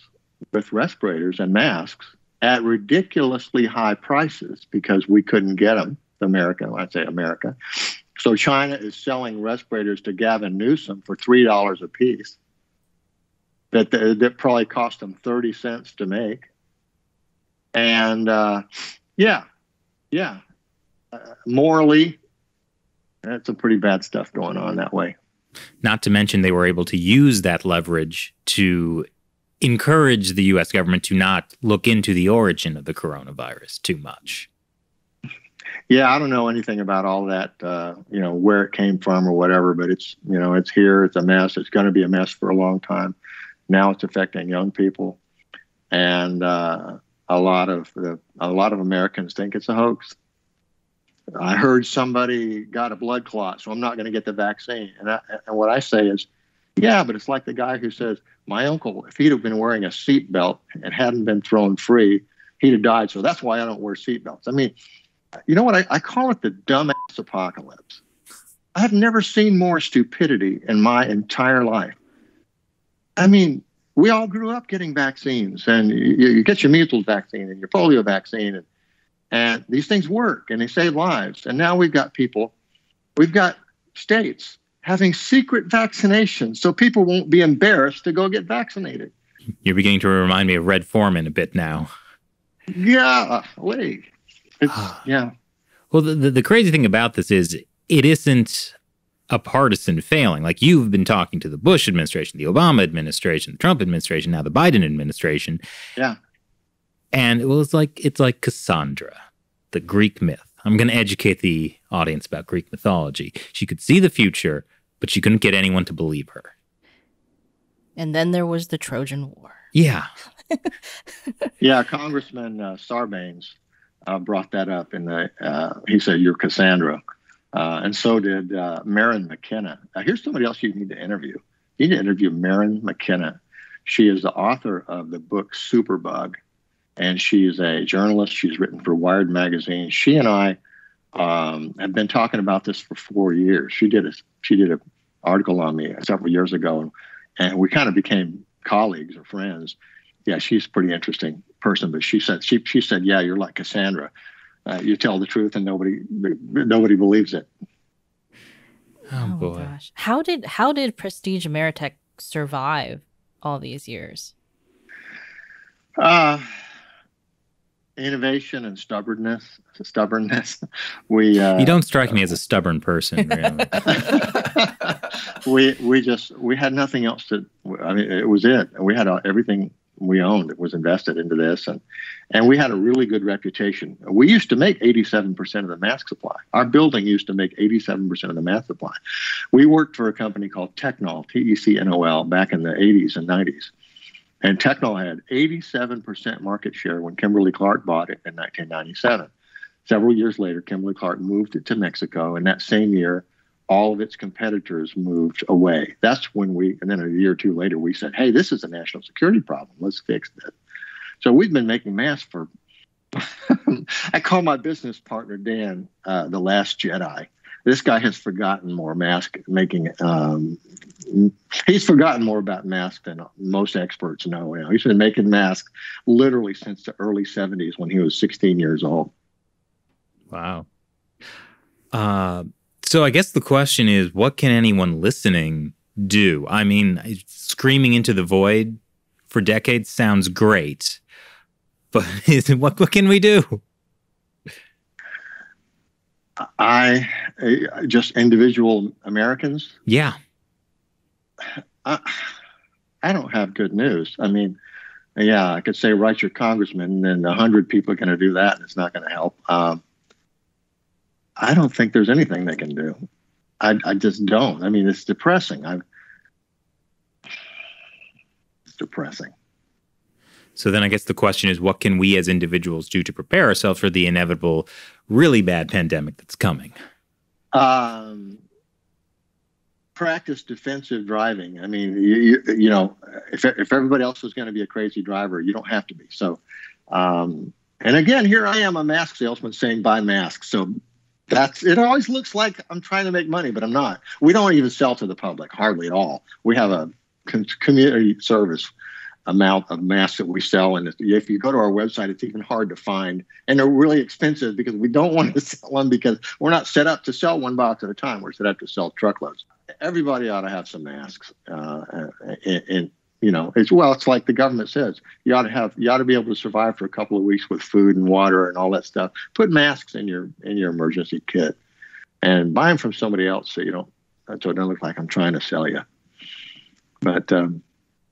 with respirators and masks at ridiculously high prices because we couldn't get them, America, when I say America. So China is selling respirators to Gavin Newsom for three dollars a piece. That, that probably cost them thirty cents to make. And uh, yeah, yeah. Uh, morally, that's some pretty bad stuff going on that way. Not to mention they were able to use that leverage to encourage the U S government to not look into the origin of the coronavirus too much. Yeah, I don't know anything about all that, uh, you know, where it came from or whatever, but it's, you know, it's here, it's a mess, it's going to be a mess for a long time. Now it's affecting young people, and uh, a lot of the, a lot of Americans think it's a hoax. I heard somebody got a blood clot, so I'm not going to get the vaccine. And, I, and what I say is, yeah, but it's like the guy who says, my uncle, if he'd have been wearing a seatbelt and hadn't been thrown free, he'd have died. So that's why I don't wear seatbelts. I mean, you know what? I, I call it the dumbass apocalypse. I have never seen more stupidity in my entire life. I mean, we all grew up getting vaccines, and you, you get your measles vaccine and your polio vaccine, and, and these things work, and they save lives. And now we've got people, we've got states having secret vaccinations so people won't be embarrassed to go get vaccinated. You're beginning to remind me of Red Foreman a bit now. Yeah, wait. It's, yeah. Well, the, the crazy thing about this is it isn't a partisan failing. Like, you've been talking to the Bush administration, the Obama administration, the Trump administration, now the Biden administration. Yeah. And well, it's like it's like Cassandra, the Greek myth. I'm going to educate the audience about Greek mythology. She could see the future, but she couldn't get anyone to believe her. And then there was the Trojan War. Yeah. Yeah, Congressman uh, Sarbanes. Uh, brought that up in the, uh, he said, you're Cassandra. Uh, and so did uh, Marin McKenna. Uh, here's somebody else you need to interview. You need to interview Marin McKenna. She is the author of the book Superbug, and she's a journalist. She's written for Wired magazine. She and I um, have been talking about this for four years. She did a, she did an article on me several years ago, and, and we kind of became colleagues or friends. Yeah, she's a pretty interesting person, but she said, she, she said, yeah, you're like Cassandra. Uh, you tell the truth and nobody nobody believes it. Oh, oh boy. Gosh. How did how did Prestige Ameritech survive all these years? Uh, innovation and stubbornness. Stubbornness. We uh, You don't strike uh, me as a stubborn person, really. we we just we had nothing else to I mean, it was it. We had uh, everything we owned. It was invested into this. And, and we had a really good reputation. We used to make eighty-seven percent of the mask supply. Our building used to make eighty-seven percent of the mask supply. We worked for a company called Technol, T E C N O L, back in the eighties and nineties. And Technol had eighty-seven percent market share when Kimberly-Clark bought it in nineteen ninety-seven. Several years later, Kimberly-Clark moved it to Mexico. And that same year, all of its competitors moved away. That's when we, and then a year or two later, we said, hey, this is a national security problem. Let's fix this. So we've been making masks for, I call my business partner, Dan, uh, the last Jedi. This guy has forgotten more mask making. Um, he's forgotten more about masks than most experts know. You know, he's been making masks literally since the early seventies when he was sixteen years old. Wow. Uh, so I guess the question is, what can anyone listening do? I mean, screaming into the void for decades sounds great, but is, what, what can we do? I, I just individual Americans. Yeah. I, I don't have good news. I mean, yeah, I could say write your congressman, and a hundred people are going to do that, and it's not going to help. Um, I don't think there's anything they can do. I, I just don't. I mean, it's depressing. I've, it's depressing. So then I guess the question is, what can we as individuals do to prepare ourselves for the inevitable, really bad pandemic that's coming? Um, practice defensive driving. I mean, you, you, you know, if, if everybody else is going to be a crazy driver, you don't have to be. So, um, and again, here I am, a mask salesman saying buy masks. So that's, it always looks like I'm trying to make money, but I'm not. We don't even sell to the public, hardly at all. We have a community service amount of masks that we sell, and if you go to our website, it's even hard to find, and they're really expensive because we don't want to sell one, because we're not set up to sell one box at a time. We're set up to sell truckloads. Everybody ought to have some masks, uh, and, and you know, it's, well, it's like the government says, you ought to have, you ought to be able to survive for a couple of weeks with food and water and all that stuff. Put masks in your in your emergency kit, and buy them from somebody else, so you don't, so it doesn't look like I'm trying to sell you. But. Um,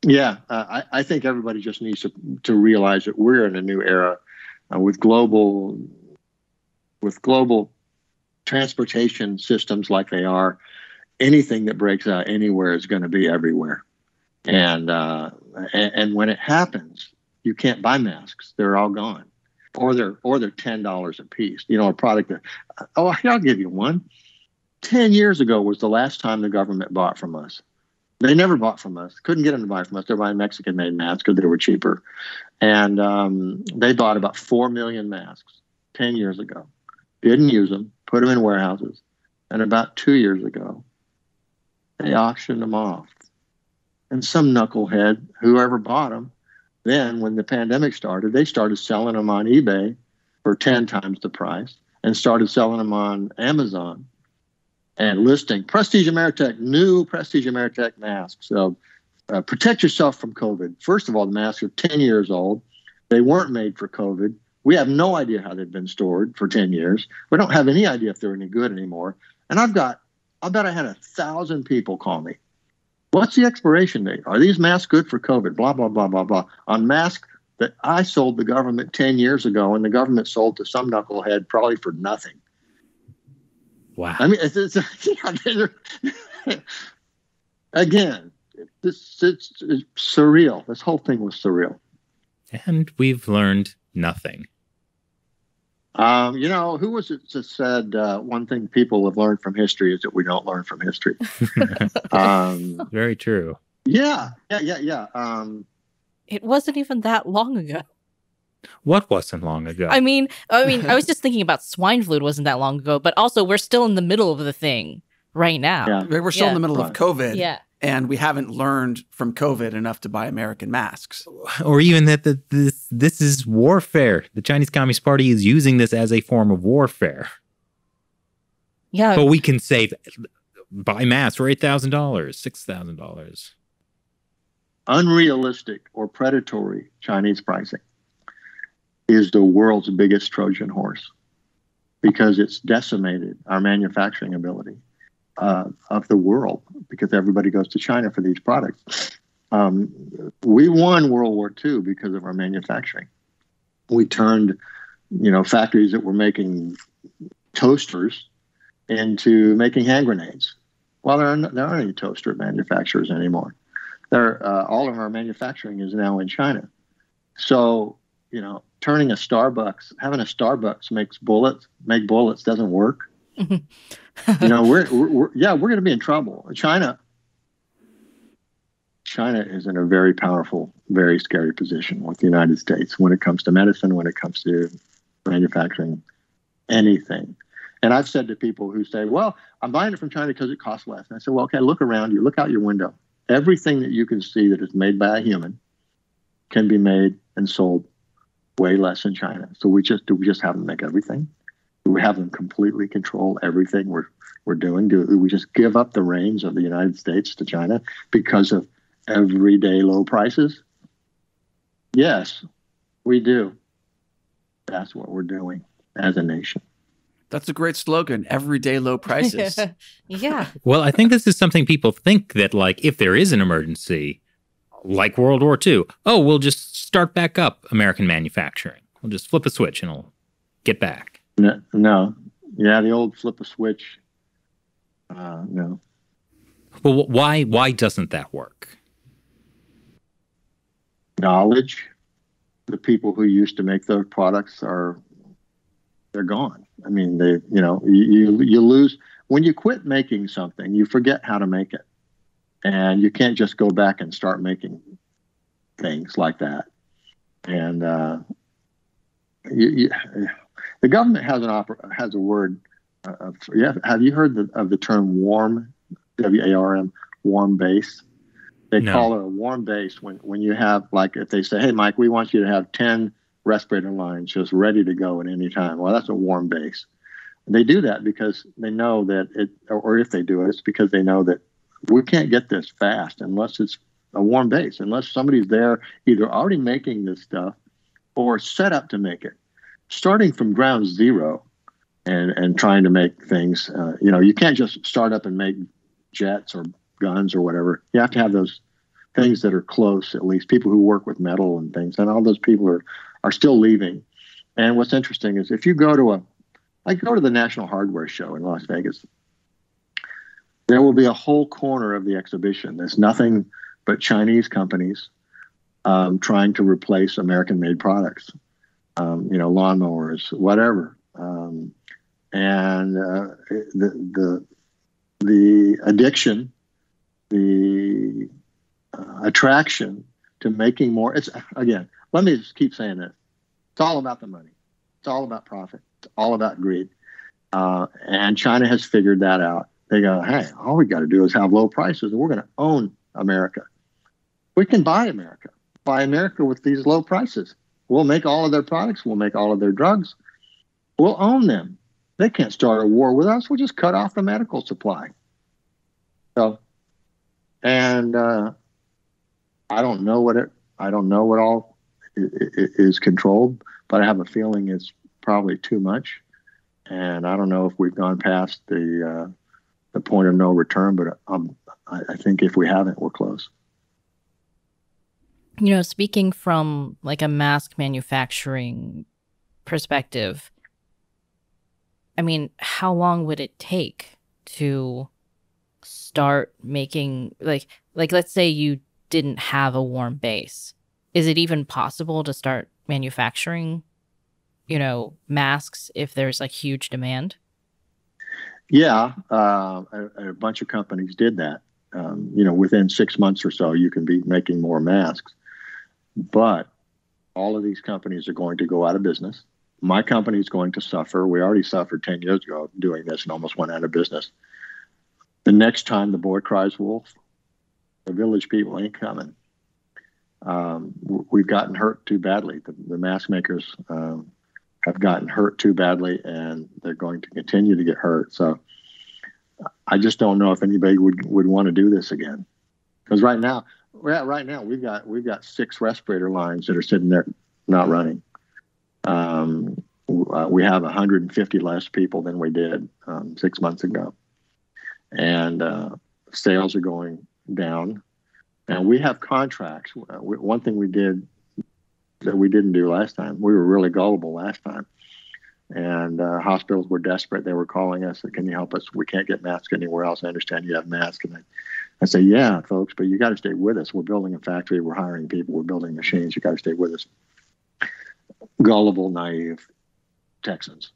Yeah, uh, I, I think everybody just needs to, to realize that we're in a new era uh, with global with global transportation systems like they are. Anything that breaks out anywhere is going to be everywhere. And, uh, and and when it happens, you can't buy masks. They're all gone, or they're or they're ten dollars a piece. You know, a product that, oh, I'll give you one. Ten years ago was the last time the government bought from us. They never bought from us. Couldn't get them to buy from us. They're buying Mexican-made masks because they were cheaper. And um, they bought about four million masks ten years ago. Didn't use them. Put them in warehouses. And about two years ago, they auctioned them off. And some knucklehead, whoever bought them, then when the pandemic started, they started selling them on eBay for ten times the price, and started selling them on Amazon. And listing Prestige Ameritech, new Prestige Ameritech masks. So uh, protect yourself from COVID. First of all, the masks are ten years old. They weren't made for COVID. We have no idea how they've been stored for ten years. We don't have any idea if they're any good anymore. And I've got, I bet I had a thousand people call me. What's the expiration date? Are these masks good for COVID? Blah, blah, blah, blah, blah. On masks that I sold the government ten years ago, and the government sold to some knucklehead probably for nothing. Wow. I mean, it's, it's, yeah, again, it's, it's, it's surreal. This whole thing was surreal. And we've learned nothing. Um, you know, who was it that said uh, one thing people have learned from history is that we don't learn from history? um, Very true. Yeah, yeah, yeah, yeah. Um, it wasn't even that long ago. What wasn't long ago? I mean, I mean, I was just thinking about swine flu wasn't that long ago, but also we're still in the middle of the thing right now. Yeah. We're still yeah. in the middle of COVID, yeah. and we haven't learned from COVID enough to buy American masks. Or even that the, this, this is warfare. The Chinese Communist Party is using this as a form of warfare. Yeah. But we can save, buy masks for eight thousand dollars, six thousand dollars. Unrealistic or predatory Chinese pricing is the world's biggest Trojan horse, because it's decimated our manufacturing ability uh, of the world, because everybody goes to China for these products. Um, we won World War Two because of our manufacturing. We turned, you know, factories that were making toasters into making hand grenades. Well, there aren't, there aren't any toaster manufacturers anymore. There, uh, all of our manufacturing is now in China. So, you know, turning a Starbucks, having a Starbucks makes bullets, make bullets doesn't work. you know, we're, we're, we're yeah, we're going to be in trouble. China, China is in a very powerful, very scary position with the United States when it comes to medicine, when it comes to manufacturing anything. And I've said to people who say, well, I'm buying it from China because it costs less. And I said, well, okay, look around you, look out your window. Everything that you can see that is made by a human can be made and sold way less in China. So we just do we just have them make everything? Do we have them completely control everything we're we're doing? Do we just give up the reins of the United States to China because of everyday low prices? Yes, we do. That's what we're doing as a nation. That's a great slogan, everyday low prices. Yeah. Well, I think this is something people think that, like, if there is an emergency, like World War Two, oh, we'll just start back up American manufacturing. We'll just flip a switch and it'll get back. No. no. Yeah, the old flip a switch, uh, no. Well, why, why doesn't that work? Knowledge. The people who used to make those products are... they're gone. I mean, they, you know, you, you lose when you quit making something, you forget how to make it. And you can't just go back and start making things like that. And, uh, you, you, the government has an opera, has a word. Uh, for, yeah. Have you heard the, of the term warm, W A R M, warm base? They no. call it a warm base when, when you have, like, if they say, hey, Mike, we want you to have ten respirator lines just ready to go at any time. Well, that's a warm base. They do that because they know that it, or if they do it, it's because they know that we can't get this fast unless it's a warm base, unless somebody's there either already making this stuff or set up to make it. Starting from ground zero and, and trying to make things, uh, you know, you can't just start up and make jets or guns or whatever. You have to have those things that are close, at least people who work with metal and things, and all those people are are still leaving. And what's interesting is if you go to a, I go to the National Hardware Show in Las Vegas, there will be a whole corner of the exhibition. There's nothing but Chinese companies um, trying to replace American-made products, um, you know, lawnmowers, whatever. Um, and uh, the, the, the addiction, the uh, attraction to making more, it's, again, let me just keep saying this. It's all about the money. It's all about profit. It's all about greed. Uh, and China has figured that out. They go, hey, all we got to do is have low prices, and we're going to own America. We can buy America. Buy America with these low prices. We'll make all of their products. We'll make all of their drugs. We'll own them. They can't start a war with us. We'll just cut off the medical supply. So, and uh, I don't know what it, I don't know what all, is controlled, but I have a feeling it's probably too much. And I don't know if we've gone past the uh, the point of no return, but um, I think if we haven't, we're close. You know, speaking from like a mask manufacturing perspective, I mean, how long would it take to start making, like, like let's say you didn't have a warm base. Is it even possible to start manufacturing, you know, masks if there's like huge demand? Yeah, uh, a, a bunch of companies did that. Um, you know, within six months or so, you can be making more masks. But all of these companies are going to go out of business. My company is going to suffer. We already suffered ten years ago doing this and almost went out of business. The next time the boy cries wolf, the village people ain't coming. Um, we've gotten hurt too badly. The, the mask makers um, have gotten hurt too badly, and they're going to continue to get hurt. So I just don't know if anybody would, would want to do this again. Because right now, right now we've got we've got six respirator lines that are sitting there not running. Um, uh, we have one hundred fifty less people than we did um, six months ago, and uh, sales are going down. And we have contracts. One thing we did that we didn't do last time, we were really gullible last time. And uh, hospitals were desperate. They were calling us, can you help us? We can't get masks anywhere else. I understand you have masks. And I, I say, yeah, folks, but you got to stay with us. We're building a factory. We're hiring people. We're building machines. You got to stay with us. Gullible, naive Texans.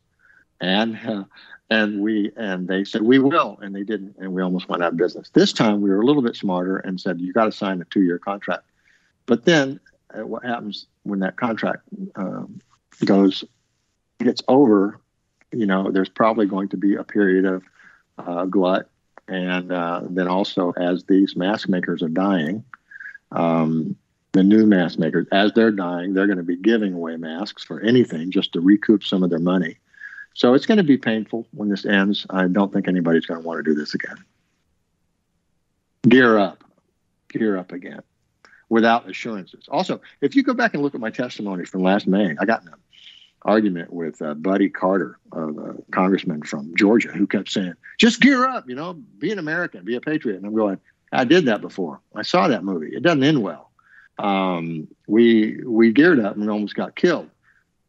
And uh, And we and they said, we will. And they didn't. And we almost went out of business. This time we were a little bit smarter and said, you got to sign a two year contract. But then uh, what happens when that contract um, goes, gets over, you know, there's probably going to be a period of uh, glut. And uh, then also as these mask makers are dying, um, the new mask makers, as they're dying, they're going to be giving away masks for anything just to recoup some of their money. So it's going to be painful when this ends. I don't think anybody's going to want to do this again. Gear up. Gear up again without assurances. Also, if you go back and look at my testimony from last May, I got in an argument with uh, Buddy Carter, a uh, congressman from Georgia, who kept saying, just gear up, you know, be an American, be a patriot. And I'm going, I did that before. I saw that movie. It doesn't end well. Um, we we geared up and almost got killed.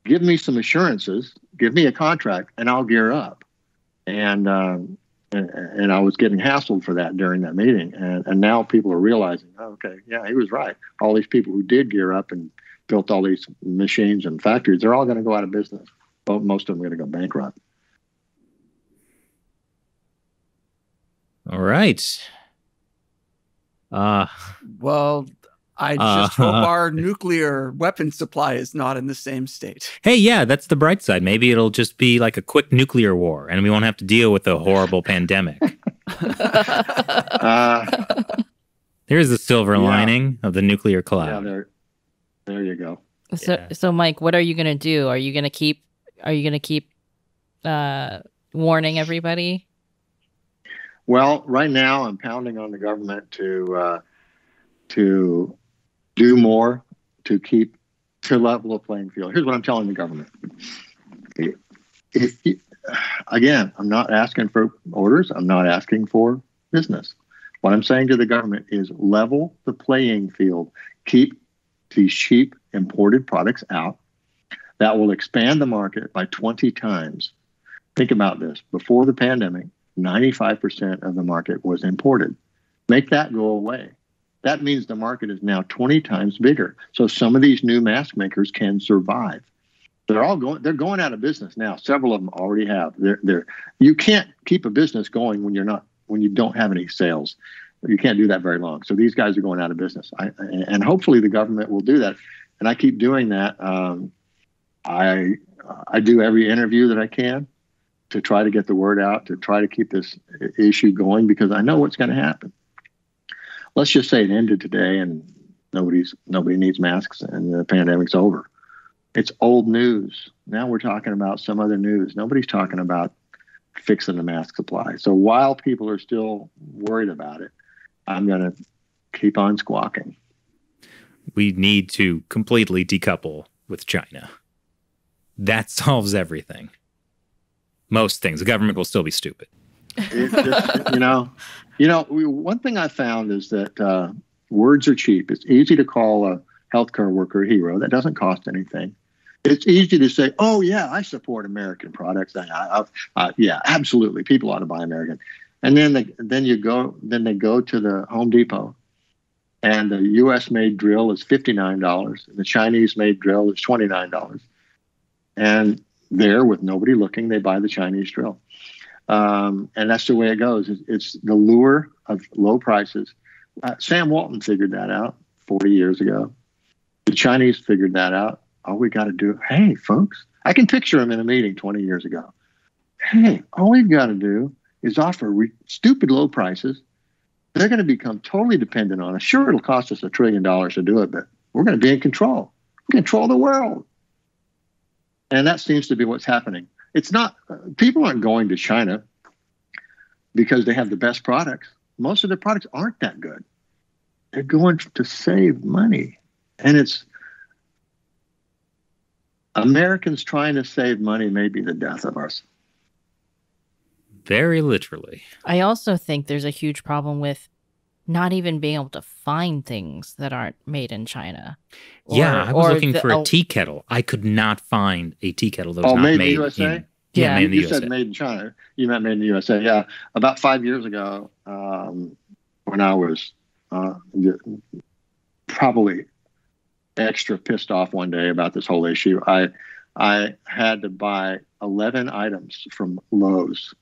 Give me some assurances, give me a contract, and I'll gear up. And um, and, and I was getting hassled for that during that meeting. And, and now people are realizing, oh, okay, yeah, he was right. All these people who did gear up and built all these machines and factories, they're all going to go out of business. Most of them are going to go bankrupt. All right. Uh, well... I just uh, hope our nuclear weapon supply is not in the same state. Hey, yeah, that's the bright side. Maybe it'll just be like a quick nuclear war, and we won't have to deal with a horrible pandemic. Uh, Here's the silver yeah. lining of the nuclear cloud. Yeah, there, there you go. So, yeah. so Mike, what are you going to do? Are you going to keep? Are you going to keep uh, warning everybody? Well, right now, I'm pounding on the government to uh, to. do more to keep to level the playing field. Here's what I'm telling the government. If you, again, I'm not asking for orders. I'm not asking for business. What I'm saying to the government is level the playing field. Keep these cheap imported products out. That will expand the market by twenty times. Think about this. Before the pandemic, ninety-five percent of the market was imported. Make that go away. That means the market is now twenty times bigger. So some of these new mask makers can survive. They're all going. They're going out of business now. Several of them already have. They're, they're, you can't keep a business going when you're not when you don't have any sales. You can't do that very long. So these guys are going out of business. I, and hopefully the government will do that. And I keep doing that. Um, I I do every interview that I can to try to get the word out, to try to keep this issue going, because I know what's going to happen. Let's just say it ended today and nobody's nobody needs masks and the pandemic's over. It's old news. Now we're talking about some other news. Nobody's talking about fixing the mask supply. So while people are still worried about it, I'm going to keep on squawking. We need to completely decouple with China. That solves everything. Most things. The government will still be stupid. It just, you know, you know, we, one thing I found is that uh, words are cheap. It's easy to call a healthcare worker a hero. That doesn't cost anything. It's easy to say, "Oh yeah, I support American products. I, I, I, yeah, absolutely. People ought to buy American." And then they, then you go, then they go to the Home Depot, and the U S made drill is fifty-nine dollars, and the Chinese made drill is twenty-nine dollars. And there, with nobody looking, they buy the Chinese drill. Um, and that's the way it goes. It's, it's the lure of low prices. Uh, Sam Walton figured that out forty years ago. The Chinese figured that out. All we got to do, hey, folks, I can picture him in a meeting twenty years ago. Hey, all we've got to do is offer re- stupid low prices. They're going to become totally dependent on us. Sure, it'll cost us a trillion dollars to do it, but we're going to be in control. We control the world. And that seems to be what's happening. It's not, people aren't going to China because they have the best products. Most of their products aren't that good. They're going to save money. And it's, Americans trying to save money may be the death of us. Very literally. I also think there's a huge problem with not even being able to find things that aren't made in China. Or, yeah, I was looking the, for a oh, tea kettle. I could not find a tea kettle that was oh, not made in the U S A? In, yeah, yeah, made in the U S A. You said made in China. You meant made in the U S A. Yeah, about five years ago, um, when I was uh, probably extra pissed off one day about this whole issue, I I had to buy eleven items from Lowe's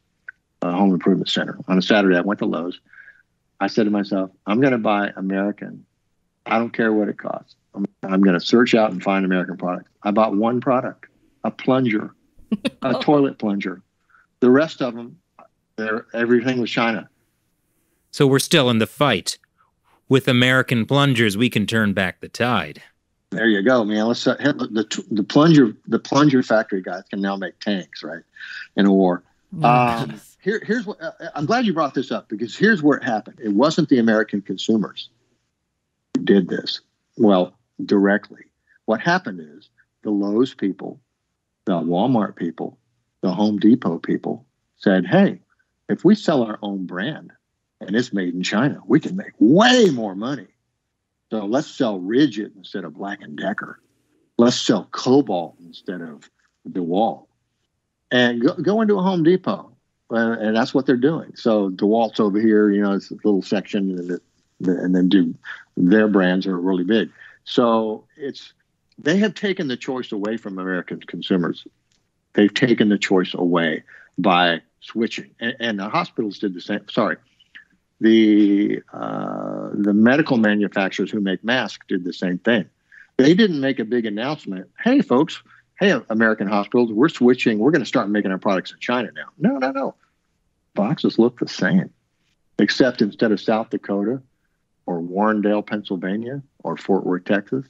uh, Home Improvement Center. On a Saturday, I went to Lowe's. I said to myself, I'm going to buy American. I don't care what it costs. I'm, I'm going to search out and find American products. I bought one product, a plunger, a toilet plunger. The rest of them, everything was China. So we're still in the fight. With American plungers, we can turn back the tide. There you go, man. Let's uh, the the plunger the plunger factory guys can now make tanks, right? In a war. Um, here, here's what uh, I'm glad you brought this up, because here's where it happened. It wasn't the American consumers who did this. Well, directly, what happened is the Lowe's people, the Walmart people, the Home Depot people said, "Hey, if we sell our own brand and it's made in China, we can make way more money. So let's sell Rigid instead of Black and Decker. Let's sell Cobalt instead of DeWalt." And go, go into a Home Depot, uh, and that's what they're doing. So DeWalt's over here, you know, it's a little section, and, it, and then do their brands are really big. So it's they have taken the choice away from American consumers. They've taken the choice away by switching, and, and the hospitals did the same. Sorry. The uh, the medical manufacturers who make masks did the same thing. They didn't make a big announcement. Hey, folks. Hey, American hospitals, we're switching. We're going to start making our products in China now. No, no, no. Boxes look the same, except instead of South Dakota or Warrendale, Pennsylvania, or Fort Worth, Texas,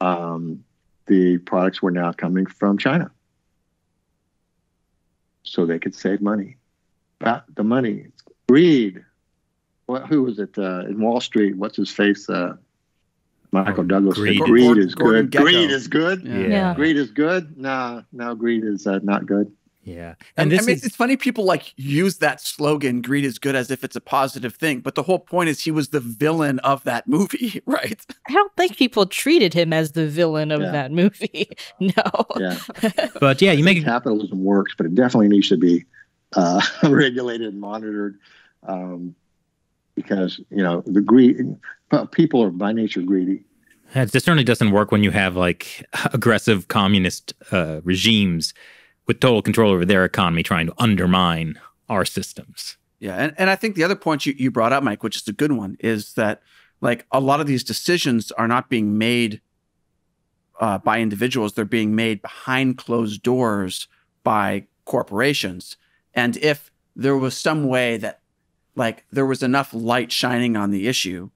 um, the products were now coming from China. So they could save money. But the money, greed. What, who was it uh, in Wall Street? What's his face? Uh, Michael oh, Douglas. Greed, said, greed is Gordon, good. Gordon greed is good. Yeah. Yeah. Greed is good. No, no, greed is uh, not good. Yeah. And, and this I mean, is, it's funny people like use that slogan, greed is good, as if it's a positive thing. But the whole point is he was the villain of that movie, right? I don't think people treated him as the villain of yeah. that movie. No. Yeah. But yeah, you make capitalism works, but it definitely needs to be uh, regulated and monitored. Um, Because, you know, the greed, people are by nature greedy. It certainly doesn't work when you have, like, aggressive communist uh, regimes with total control over their economy trying to undermine our systems. Yeah, and, and I think the other point you, you brought up, Mike, which is a good one, is that, like, a lot of these decisions are not being made uh, by individuals. They're being made behind closed doors by corporations. And if there was some way that like there was enough light shining on the issue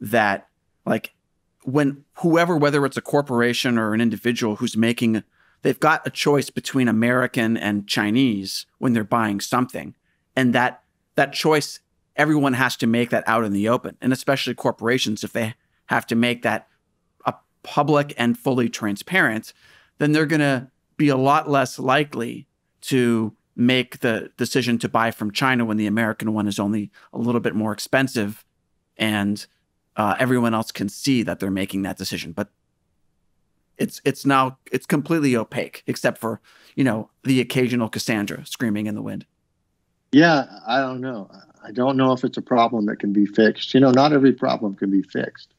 that like when whoever, whether it's a corporation or an individual who's making, they've got a choice between American and Chinese when they're buying something. And that, that choice, everyone has to make that out in the open. And especially corporations, if they have to make that a public and fully transparent, then they're going to be a lot less likely to make the decision to buy from China when the American one is only a little bit more expensive and uh, everyone else can see that they're making that decision. But it's it's now it's completely opaque, except for, you know, the occasional Cassandra screaming in the wind. Yeah, I don't know. I don't know if it's a problem that can be fixed. You know, not every problem can be fixed.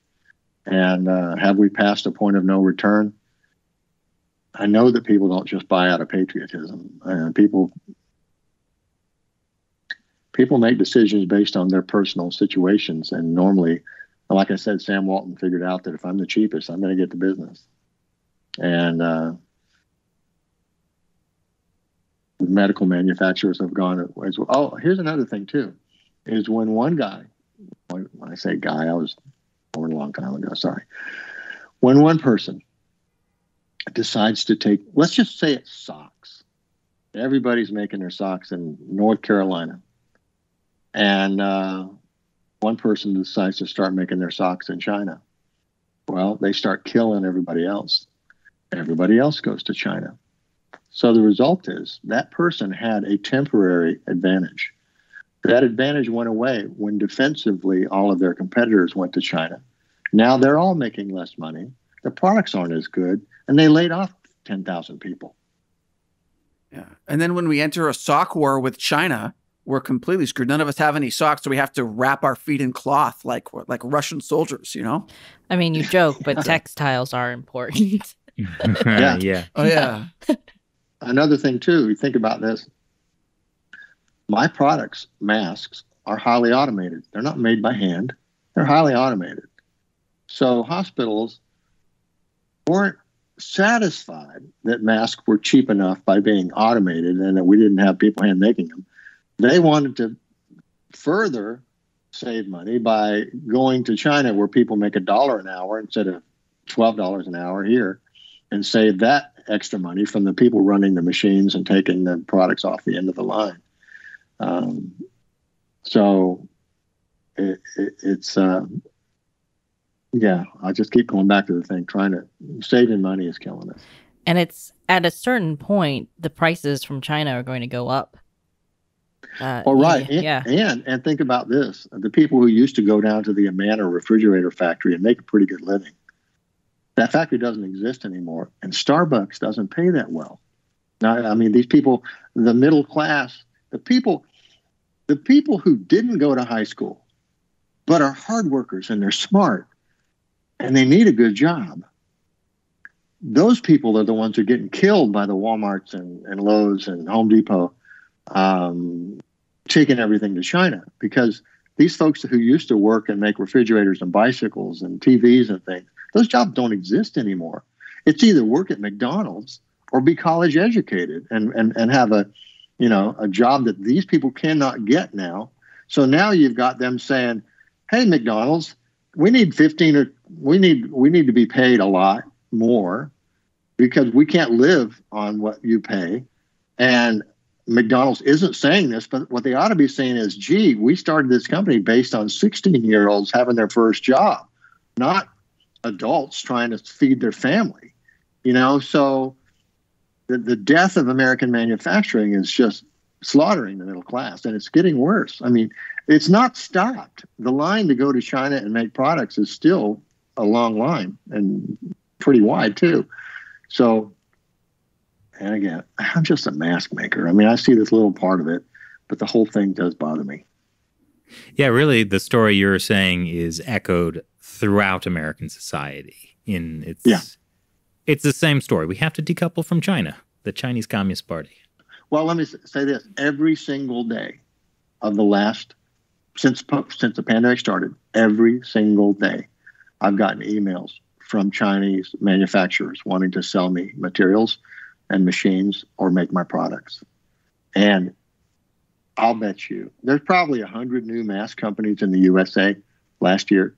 And uh, have we passed a point of no return? I know that people don't just buy out of patriotism. Uh, people people make decisions based on their personal situations. And normally, like I said, Sam Walton figured out that if I'm the cheapest, I'm going to get the business. And uh, the medical manufacturers have gone as well. Oh, here's another thing, too, is when one guy, when I say guy, I was born a long time ago, sorry. When one person decides to take, let's just say it's socks. Everybody's making their socks in North Carolina. And uh, one person decides to start making their socks in China. Well, they start killing everybody else. Everybody else goes to China. So the result is that person had a temporary advantage. That advantage went away when defensively all of their competitors went to China. Now they're all making less money. The products aren't as good, and they laid off ten thousand people. Yeah. And then when we enter a sock war with China, we're completely screwed. None of us have any socks, so we have to wrap our feet in cloth like like Russian soldiers, you know? I mean, you joke, but textiles are important. yeah. yeah. Oh, yeah. another thing, too, think about this. My products, masks, are highly automated. They're not made by hand. They're highly automated. So hospitals weren't satisfied that masks were cheap enough by being automated and that we didn't have people hand making them. They wanted to further save money by going to China, where people make a dollar an hour instead of twelve dollars an hour here, and save that extra money from the people running the machines and taking the products off the end of the line. Um, so it, it, it's, uh, yeah, I'll just keep going back to the thing. Trying to saving money is killing us. And it's at a certain point, the prices from China are going to go up. Uh, All right. Yeah. And, and and think about this. The people who used to go down to the Amana refrigerator factory and make a pretty good living, that factory doesn't exist anymore. And Starbucks doesn't pay that well. Now, I mean, these people, the middle class, the people, the people who didn't go to high school, but are hard workers and they're smart and they need a good job. Those people are the ones who are getting killed by the Walmarts and, and Lowe's and Home Depot, um, taking everything to China, because these folks who used to work and make refrigerators and bicycles and T Vs and things, those jobs don't exist anymore. It's either work at McDonald's or be college educated and, and, and have a, you know, a job that these people cannot get now. So now you've got them saying, hey, McDonald's, we need fifteen or we need, we need to be paid a lot more because we can't live on what you pay. And McDonald's isn't saying this, but what they ought to be saying is, gee, we started this company based on sixteen year olds having their first job, not adults trying to feed their family, you know? So the, the death of American manufacturing is just slaughtering the middle class, and it's getting worse. I mean, it's not stopped. The line to go to China and make products is still a long line and pretty wide too. So, and again, I'm just a mask maker. I mean, I see this little part of it, but the whole thing does bother me. Yeah, really, the story you're saying is echoed throughout American society. In its, yeah. It's the same story. We have to decouple from China, the Chinese Communist Party. Well, let me say this. Every single day of the last, since, since the pandemic started, every single day, I've gotten emails from Chinese manufacturers wanting to sell me materials and machines or make my products. And I'll bet you there's probably a hundred new mask companies in the U S A last year.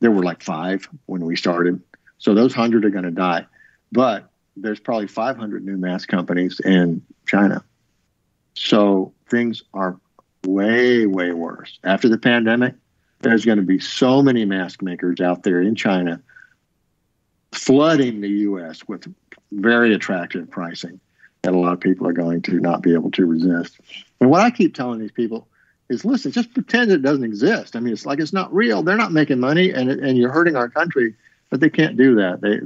There were like five when we started. So those hundred are going to die, but there's probably five hundred new mask companies in China. So things are way, way worse. After the pandemic, there's going to be so many mask makers out there in China flooding the U S with very attractive pricing that a lot of people are going to not be able to resist. And what I keep telling these people is, listen, just pretend it doesn't exist. I mean, it's like, it's not real. They're not making money, and and you're hurting our country, but they can't do that. They,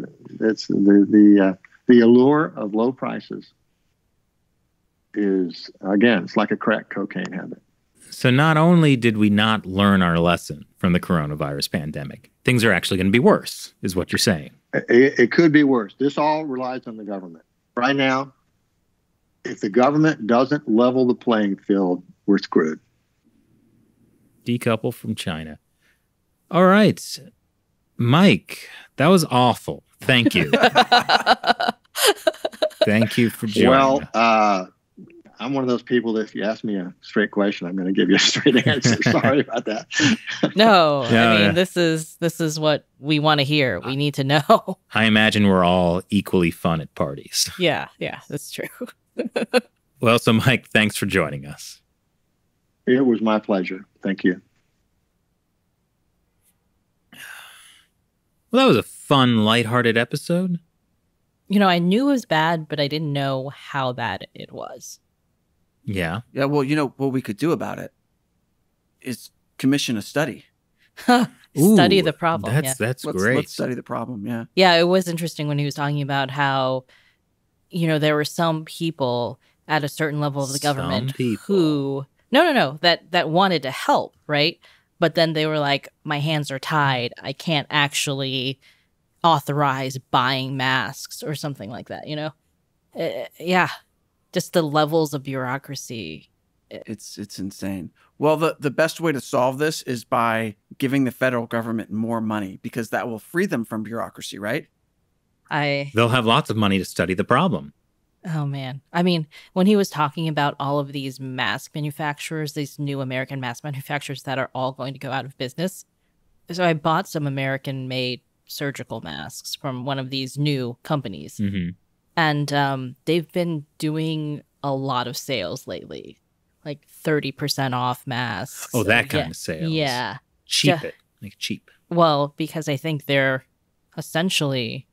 that's the, the, uh, the allure of low prices is, again, it's like a crack cocaine habit. So not only did we not learn our lesson from the coronavirus pandemic, things are actually going to be worse, is what you're saying. It, it could be worse. This all relies on the government. Right now, if the government doesn't level the playing field, we're screwed. Decouple from China. All right. Mike, that was awful. Thank you. Thank you for joining. Well, uh, I'm one of those people that if you ask me a straight question, I'm going to give you a straight answer. Sorry about that. No, yeah, I mean, yeah. this is this is what we want to hear. We need to know. I imagine we're all equally fun at parties. Yeah, yeah, that's true. Well, so Mike, thanks for joining us. It was my pleasure. Thank you. Well, that was a fun, lighthearted episode. You know, I knew it was bad, but I didn't know how bad it was. Yeah. Yeah, well, you know, what we could do about it is commission a study. Study Ooh, the problem. That's, yeah. that's let's, great. Let's study the problem, yeah. Yeah, it was interesting when he was talking about how, you know, there were some people at a certain level of the government who... No, no, no, that, that wanted to help, right? But then they were like, my hands are tied. I can't actually authorize buying masks or something like that, you know? uh, yeah, just the levels of bureaucracy. It's it's insane. Well, the, the best way to solve this is by giving the federal government more money, because that will free them from bureaucracy, right? I They'll have lots of money to study the problem. Oh, man. I mean, when he was talking about all of these mask manufacturers, these new American mask manufacturers that are all going to go out of business. So I bought some American-made surgical masks from one of these new companies. Mm-hmm. And um, they've been doing a lot of sales lately. Like thirty percent off masks. Oh, that kind yeah. of sales. Yeah. Cheap yeah. it. Like cheap. Well, because I think they're essentially...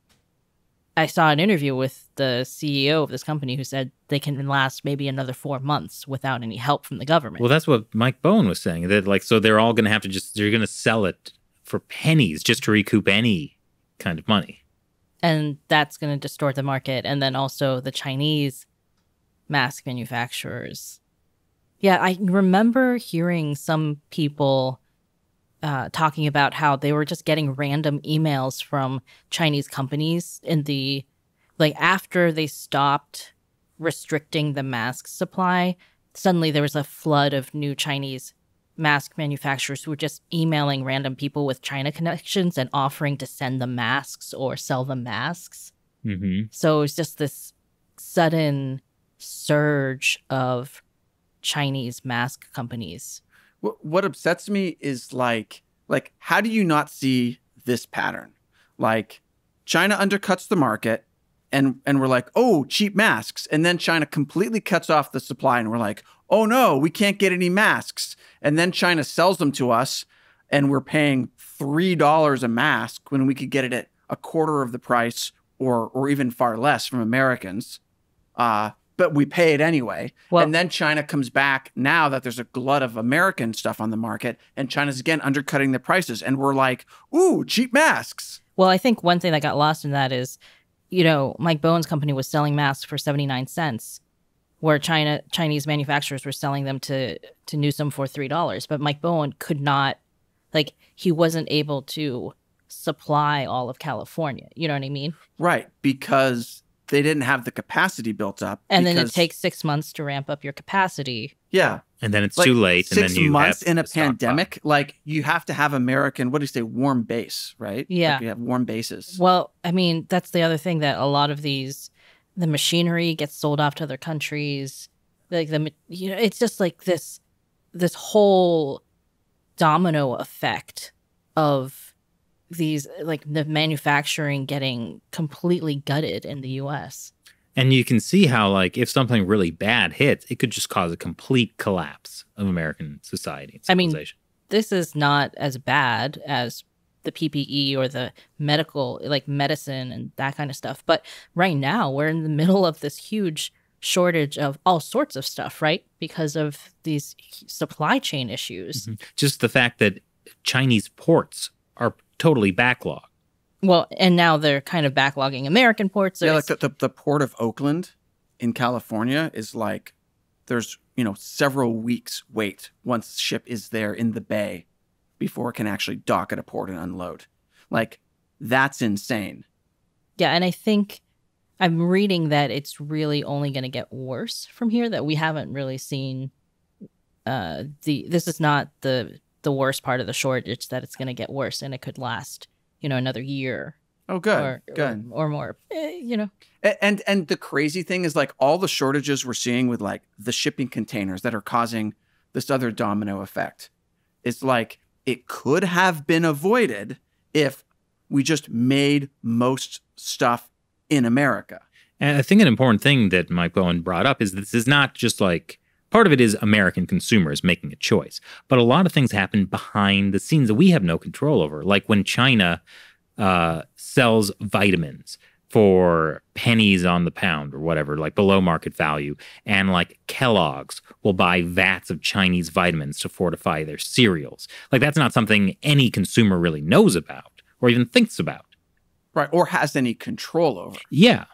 I saw an interview with the C E O of this company who said they can last maybe another four months without any help from the government. Well, that's what Mike Bowen was saying. That like, so they're all going to have to just, they're going to sell it for pennies just to recoup any kind of money. And that's going to distort the market. And then also the Chinese mask manufacturers. Yeah, I remember hearing some people uh, talking about how they were just getting random emails from Chinese companies in the, like after they stopped restricting the mask supply, suddenly there was a flood of new Chinese mask manufacturers who were just emailing random people with China connections and offering to send them masks or sell them masks. Mm-hmm. So it's just this sudden surge of Chinese mask companies. What, what upsets me is like, like, how do you not see this pattern? Like, China undercuts the market and, and we're like, oh, cheap masks. And then China completely cuts off the supply and we're like, oh no, we can't get any masks. And then China sells them to us and we're paying three dollars a mask when we could get it at a quarter of the price or, or even far less from Americans. Uh, But we pay it anyway. Well, and then China comes back now that there's a glut of American stuff on the market. And China's again undercutting the prices. And we're like, ooh, cheap masks. Well, I think one thing that got lost in that is, you know, Mike Bowen's company was selling masks for seventy-nine cents, where China Chinese manufacturers were selling them to, to Newsom for three dollars. But Mike Bowen could not, like, he wasn't able to supply all of California. You know what I mean? Right. Because... they didn't have the capacity built up. And because, then it takes six months to ramp up your capacity. Yeah. And then it's like, too late. Six and then you months have in a pandemic, like you have to have American, what do you say, warm base, right? Yeah. Like you have warm bases. Well, I mean, that's the other thing that a lot of these, the machinery gets sold off to other countries. Like the, you know, it's just like this, this whole domino effect of these, like the manufacturing getting completely gutted in the U S. And you can see how, like, if something really bad hits, it could just cause a complete collapse of American society and civilization. I mean, this is not as bad as the P P E or the medical, like medicine and that kind of stuff. But right now we're in the middle of this huge shortage of all sorts of stuff, right? Because of these supply chain issues. Mm-hmm. Just the fact that Chinese ports are totally backlogged. Well, and now they're kind of backlogging American ports. So yeah, like the, the, the port of Oakland in California is like, there's, you know, several weeks wait once the ship is there in the bay before it can actually dock at a port and unload. Like, that's insane. Yeah, and I think I'm reading that it's really only going to get worse from here, that we haven't really seen uh, the, this is not the... the worst part of the shortage, that it's going to get worse and it could last, you know, another year. Oh, good. Or, good. Or, or more, eh, you know. And, and the crazy thing is, like, all the shortages we're seeing with, like, the shipping containers that are causing this other domino effect. It's like, it could have been avoided if we just made most stuff in America. And I think an important thing that Mike Bowen brought up is this is not just like, part of it is American consumers making a choice. But a lot of things happen behind the scenes that we have no control over. Like when China uh, sells vitamins for pennies on the pound or whatever, like below market value. And like Kellogg's will buy vats of Chinese vitamins to fortify their cereals. Like that's not something any consumer really knows about or even thinks about. Right. Or has any control over. Yeah.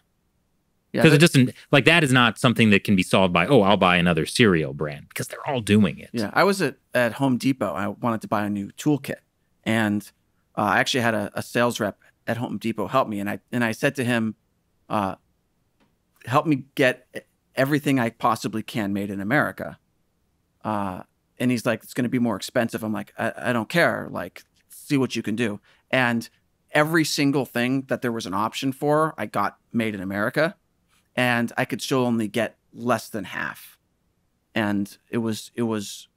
Because yeah, it doesn't, like, that is not something that can be solved by, oh, I'll buy another cereal brand, because they're all doing it. Yeah, I was at, at Home Depot. I wanted to buy a new toolkit. And uh, I actually had a, a sales rep at Home Depot help me. And I and I said to him, uh, help me get everything I possibly can made in America. Uh, and he's like, it's going to be more expensive. I'm like, I, I don't care. Like, see what you can do. And every single thing that there was an option for, I got made in America, and I could still only get less than half. And it was, it was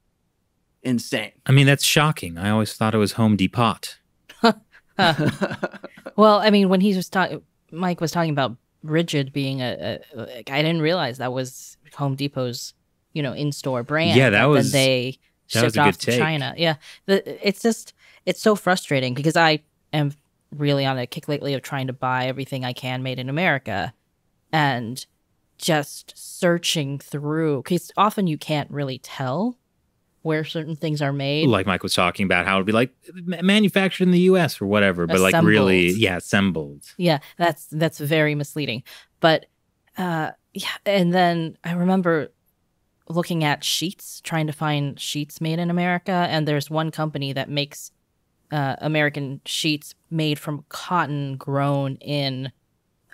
insane. I mean, that's shocking. I always thought it was Home Depot. Well, I mean, when he was talking, Mike was talking about Rigid being a, a, like, I didn't realize that was Home Depot's, you know, in-store brand. Yeah, that was, they shipped off to China. Yeah, the, it's just, it's so frustrating because I am really on a kick lately of trying to buy everything I can made in America and just searching through, because often you can't really tell where certain things are made. Like Mike was talking about how it would be like manufactured in the U S or whatever, but assembled. Like really, yeah, assembled. Yeah, that's that's very misleading. But uh, yeah, and then I remember looking at sheets, trying to find sheets made in America, and there's one company that makes uh, American sheets made from cotton grown in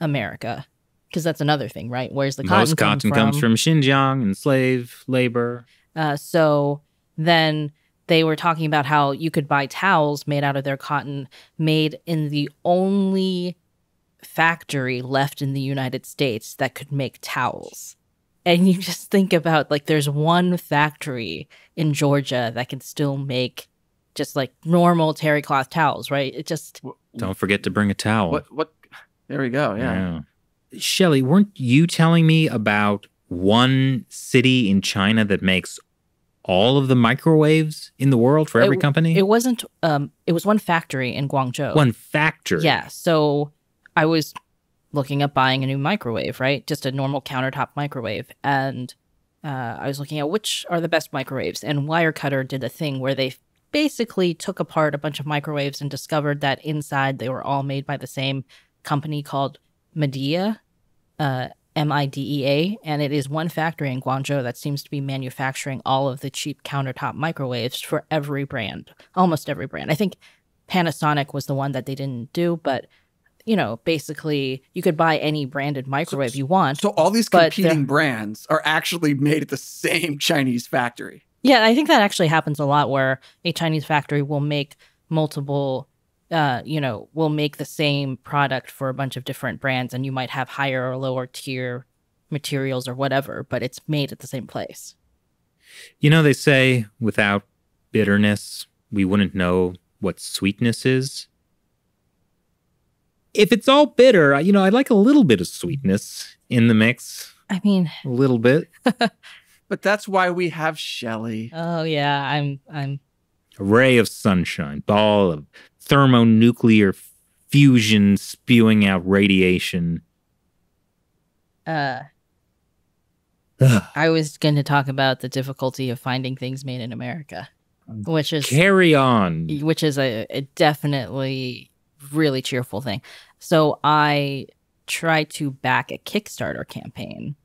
America. Because that's another thing, right? Where's the cotton Most cotton come comes from Xinjiang and slave labor. Uh, so... Then they were talking about how you could buy towels made out of their cotton, made in the only factory left in the United States that could make towels. And you just think about, like, there's one factory in Georgia that can still make just like normal terry cloth towels, right? It just... Don't forget to bring a towel. What? What? There we go. Yeah. Yeah. Shelley, weren't you telling me about one city in China that makes all of the microwaves in the world for every it, company? It wasn't, um, it was one factory in Guangzhou. One factory? Yeah, so I was looking up buying a new microwave, right? Just a normal countertop microwave. And uh, I was looking at which are the best microwaves. And Wirecutter did a thing where they basically took apart a bunch of microwaves and discovered that inside they were all made by the same company called Midea, uh, M I D E A, and it is one factory in Guangzhou that seems to be manufacturing all of the cheap countertop microwaves for every brand, almost every brand. I think Panasonic was the one that they didn't do, but, you know, basically you could buy any branded microwave so, you want. So all these competing brands are actually made at the same Chinese factory. Yeah, I think that actually happens a lot where a Chinese factory will make multiple... Uh, you know, we'll make the same product for a bunch of different brands, and you might have higher or lower tier materials or whatever, but it's made at the same place. You know, they say without bitterness, we wouldn't know what sweetness is. If it's all bitter, you know, I'd like a little bit of sweetness in the mix. I mean, a little bit. But that's why we have Shelley. Oh yeah, I'm, I'm. A ray of sunshine, ball of thermonuclear fusion spewing out radiation. Uh, I was going to talk about the difficulty of finding things made in America, which is... Carry on. Which is a, a definitely really cheerful thing. So I tried to back a Kickstarter campaign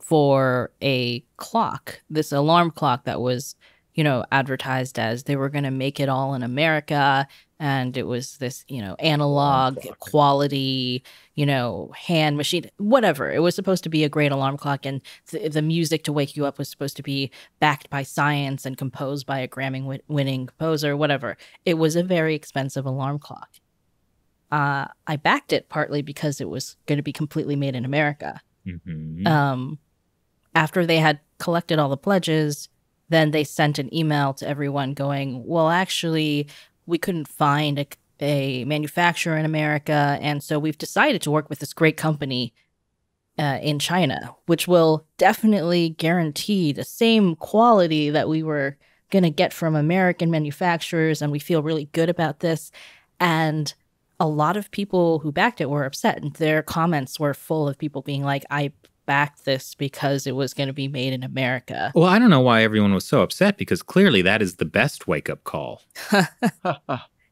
for a clock, this alarm clock that was... you know, advertised as they were going to make it all in America. And it was this, you know, analog quality, you know, hand machine, whatever. It was supposed to be a great alarm clock. And th the music to wake you up was supposed to be backed by science and composed by a Grammy-winning composer, whatever. It was a very expensive alarm clock. Uh, I backed it partly because it was going to be completely made in America. Mm-hmm. Um, after they had collected all the pledges, then they sent an email to everyone going, well, actually, we couldn't find a, a manufacturer in America, and so we've decided to work with this great company uh, in China, which will definitely guarantee the same quality that we were going to get from American manufacturers, and we feel really good about this. And a lot of people who backed it were upset, and their comments were full of people being like, I... backed this because it was going to be made in America. Well, I don't know why everyone was so upset, because clearly that is the best wake-up call.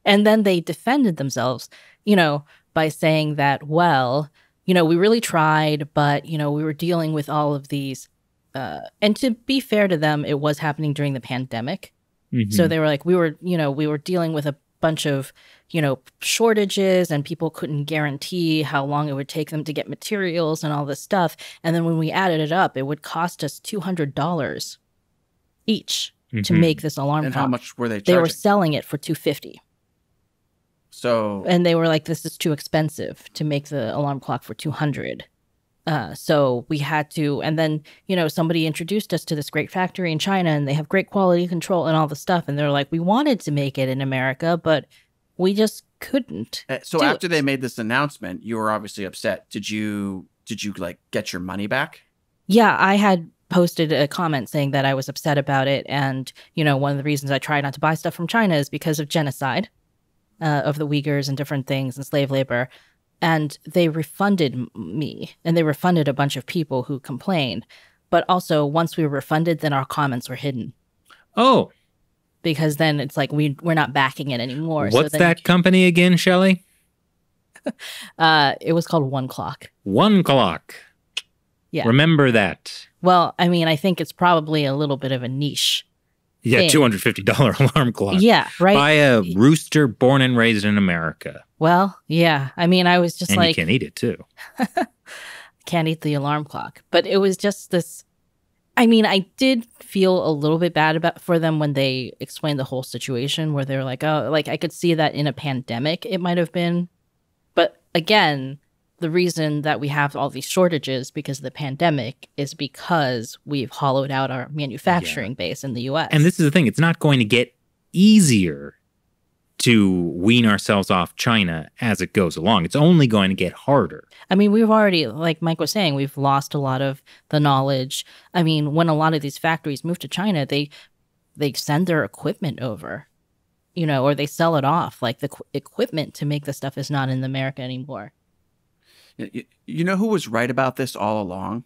And then they defended themselves, you know, by saying that, well, you know, we really tried, but, you know, we were dealing with all of these. Uh, and to be fair to them, it was happening during the pandemic. Mm-hmm. So they were like, we were, you know, we were dealing with a bunch of, you know, shortages and people couldn't guarantee how long it would take them to get materials and all this stuff. And then when we added it up, it would cost us two hundred dollars each mm-hmm. to make this alarm and clock. How much were they charging? They were selling it for two hundred fifty dollars. So, and they were like, this is too expensive to make the alarm clock for two hundred dollars. Uh, so we had to, and then, you know, somebody introduced us to this great factory in China and they have great quality control and all the stuff. And they're like, we wanted to make it in America, but we just couldn't. Uh, so after it. They made this announcement, you were obviously upset. Did you, did you like get your money back? Yeah, I had posted a comment saying that I was upset about it. And, you know, one of the reasons I try not to buy stuff from China is because of genocide uh, of the Uyghurs and different things and slave labor. And they refunded me, and they refunded a bunch of people who complained. But also, once we were refunded, then our comments were hidden. Oh. Because then it's like, we, we're not backing it anymore. What's so that company again, Shelley? uh, it was called One Clock. One Clock. Yeah. Remember that. Well, I mean, I think it's probably a little bit of a niche. Yeah, thing. two hundred fifty dollar alarm clock. Yeah, right. By a rooster born and raised in America. Well, yeah. I mean, I was just and like... And you can't eat it, too. Can't eat the alarm clock. But it was just this... I mean, I did feel a little bit bad about for them when they explained the whole situation where they were like, oh, like, I could see that in a pandemic it might have been. But again, the reason that we have all these shortages because of the pandemic is because we've hollowed out our manufacturing yeah. base in the U S. And this is the thing. It's not going to get easier to wean ourselves off China as it goes along. It's only going to get harder. I mean, we've already, like Mike was saying, we've lost a lot of the knowledge. I mean, when a lot of these factories move to China, they they send their equipment over, you know, or they sell it off. Like the qu equipment to make the stuff is not in America anymore. You, you know who was right about this all along?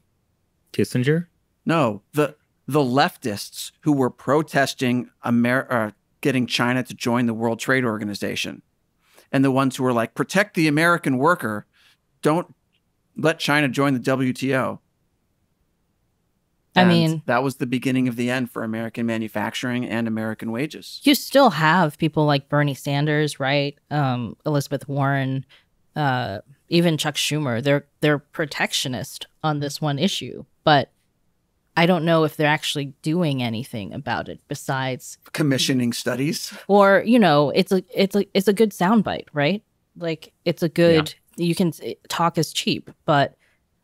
Kissinger? No, the the leftists who were protesting America. Uh, getting China to join the World Trade Organization. And the ones who are like, protect the American worker. Don't let China join the W T O. I and mean... that was the beginning of the end for American manufacturing and American wages. You still have people like Bernie Sanders, right? Um, Elizabeth Warren, uh, even Chuck Schumer. They're, they're protectionist on this one issue, but... I don't know if they're actually doing anything about it besides commissioning studies, or you know, it's a it's a it's a good soundbite, right? Like it's a good yeah. you can talk is cheap, but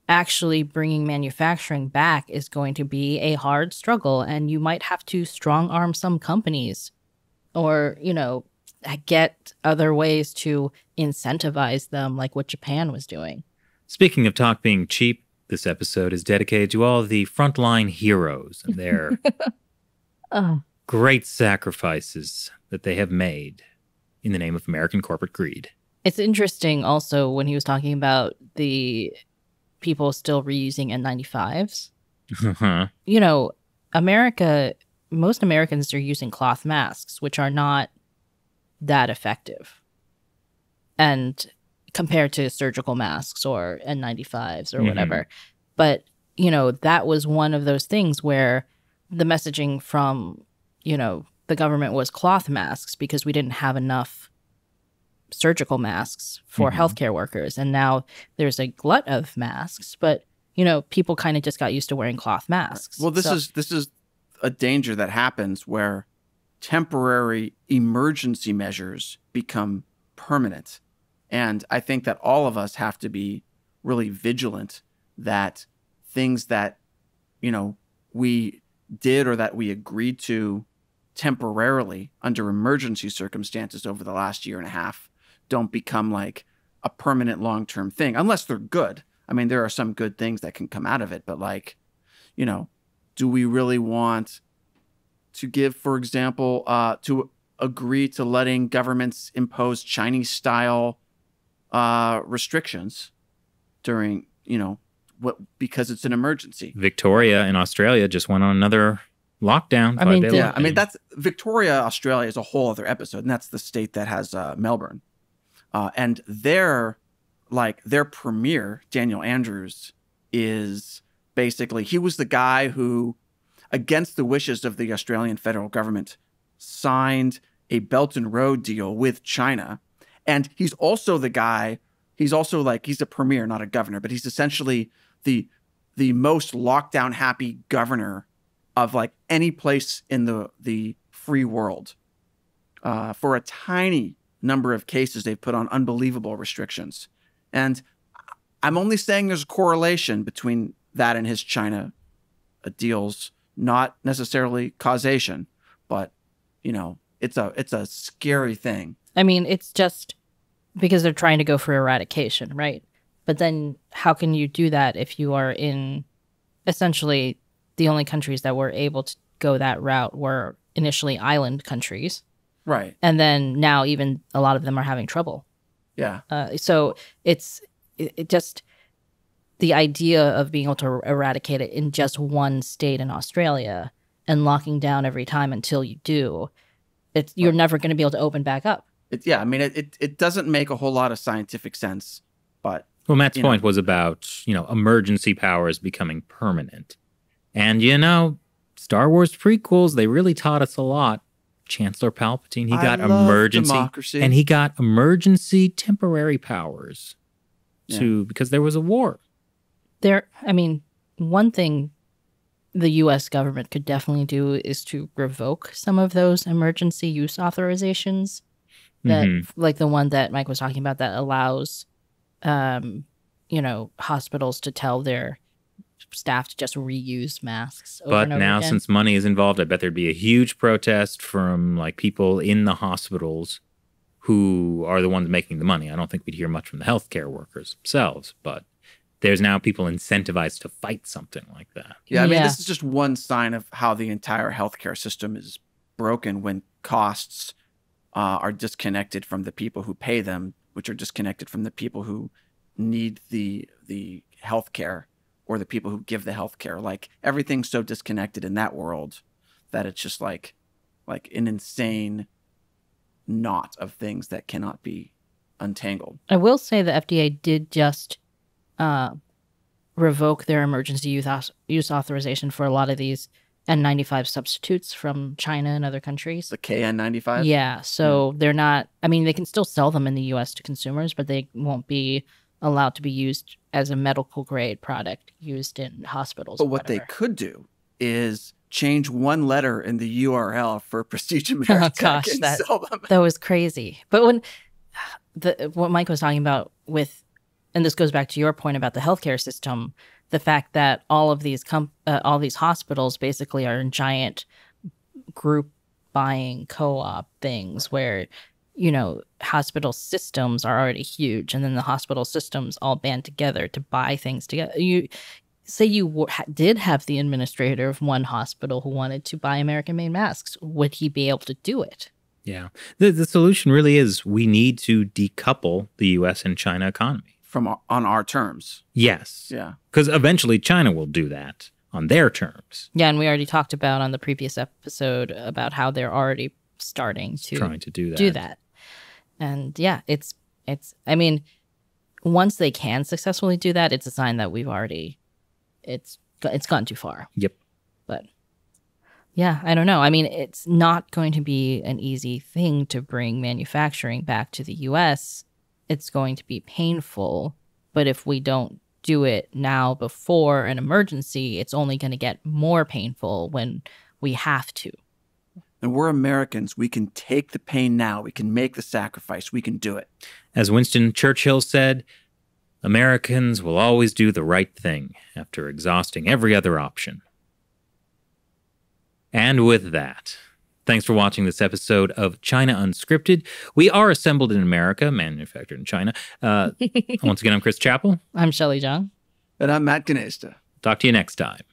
actually bringing manufacturing back is going to be a hard struggle, and you might have to strong arm some companies, or you know, get other ways to incentivize them, like what Japan was doing. Speaking of talk being cheap. This episode is dedicated to all the frontline heroes and their oh. great sacrifices that they have made in the name of American corporate greed. It's interesting also when he was talking about the people still reusing N ninety-fives. Uh-huh. You know, America, most Americans are using cloth masks, which are not that effective. And... compared to surgical masks or N ninety-fives or mm-hmm. whatever. But, you know, that was one of those things where the messaging from, you know, the government was cloth masks because we didn't have enough surgical masks for mm-hmm. healthcare workers. And now there's a glut of masks, but, you know, people kind of just got used to wearing cloth masks. Well, this so is this is a danger that happens where temporary emergency measures become permanent. And I think that all of us have to be really vigilant that things that, you know, we did or that we agreed to temporarily under emergency circumstances over the last year and a half don't become like a permanent long-term thing, unless they're good. I mean, there are some good things that can come out of it, but like, you know, do we really want to give, for example, uh, to agree to letting governments impose Chinese-style Uh, restrictions during, you know, what because it's an emergency. Victoria in Australia just went on another lockdown. I mean, yeah, lockdown. I mean that's Victoria, Australia is a whole other episode, and that's the state that has uh, Melbourne, uh, and their like their premier Daniel Andrews is basically he was the guy who, against the wishes of the Australian federal government, signed a Belt and Road deal with China. And he's also the guy, he's also like, he's a premier, not a governor, but he's essentially the the most lockdown happy governor of like any place in the, the free world. Uh, for a tiny number of cases, they've put on unbelievable restrictions. And I'm only saying there's a correlation between that and his China deals, not necessarily causation, but, you know, it's a it's a scary thing. I mean, it's just because they're trying to go for eradication, right? But then how can you do that if you are in essentially the only countries that were able to go that route were initially island countries. Right. And then now even a lot of them are having trouble. Yeah. Uh, so it's it, it just the idea of being able to eradicate it in just one state in Australia and locking down every time until you do, it's, you're right. never going to be able to open back up. It, yeah. I mean, it, it, it doesn't make a whole lot of scientific sense, but... Well, Matt's point know. was about, you know, emergency powers becoming permanent. And, you know, Star Wars prequels, they really taught us a lot. Chancellor Palpatine, he I got emergency democracy. and he got emergency temporary powers yeah. to because there was a war. There, I mean, one thing the U S government could definitely do is to revoke some of those emergency use authorizations that mm-hmm. like the one that Mike was talking about that allows um, you know, hospitals to tell their staff to just reuse masks over and over again. But now, since money is involved, I bet there'd be a huge protest from like people in the hospitals who are the ones making the money. I don't think we'd hear much from the healthcare workers themselves, but there's now people incentivized to fight something like that. Yeah, I mean, yeah. this is just one sign of how the entire healthcare system is broken when costs uh, are disconnected from the people who pay them, which are disconnected from the people who need the the healthcare. Or the people who give the healthcare. Like, everything's so disconnected in that world that it's just like, like an insane knot of things that cannot be untangled. I will say the F D A did just uh, revoke their emergency use authorization for a lot of these N ninety-five substitutes from China and other countries. The K N ninety-five? Yeah, so mm. they're not, I mean, they can still sell them in the U S to consumers, but they won't be allowed to be used as a medical grade product used in hospitals. But what they could do is change one letter in the U R L for Prestige Ameritech. Oh gosh, that, that was crazy. But when the what Mike was talking about with, and this goes back to your point about the healthcare system, the fact that all of these com uh, all these hospitals basically are in giant group buying co-op things where, you know, hospital systems are already huge, and then the hospital systems all band together to buy things together. You say you w ha did have the administrator of one hospital who wanted to buy American-made masks. Would he be able to do it? Yeah. The, the solution really is we need to decouple the U S and China economy. From our, on our terms. Yes. Yeah. Because eventually China will do that on their terms. Yeah, and we already talked about on the previous episode about how they're already starting to, trying to do that. do that. And yeah, it's, it's, I mean, once they can successfully do that, it's a sign that we've already, it's, it's gone too far. Yep. But yeah, I don't know. I mean, it's not going to be an easy thing to bring manufacturing back to the U S. It's going to be painful, but if we don't do it now before an emergency, it's only going to get more painful when we have to. And we're Americans. We can take the pain now. We can make the sacrifice. We can do it. As Winston Churchill said, Americans will always do the right thing after exhausting every other option. And with that, thanks for watching this episode of China Unscripted. We are assembled in America, manufactured in China. Uh, once again, I'm Chris Chappell. I'm Shelley Zhang. And I'm Matt Gnaizda. Talk to you next time.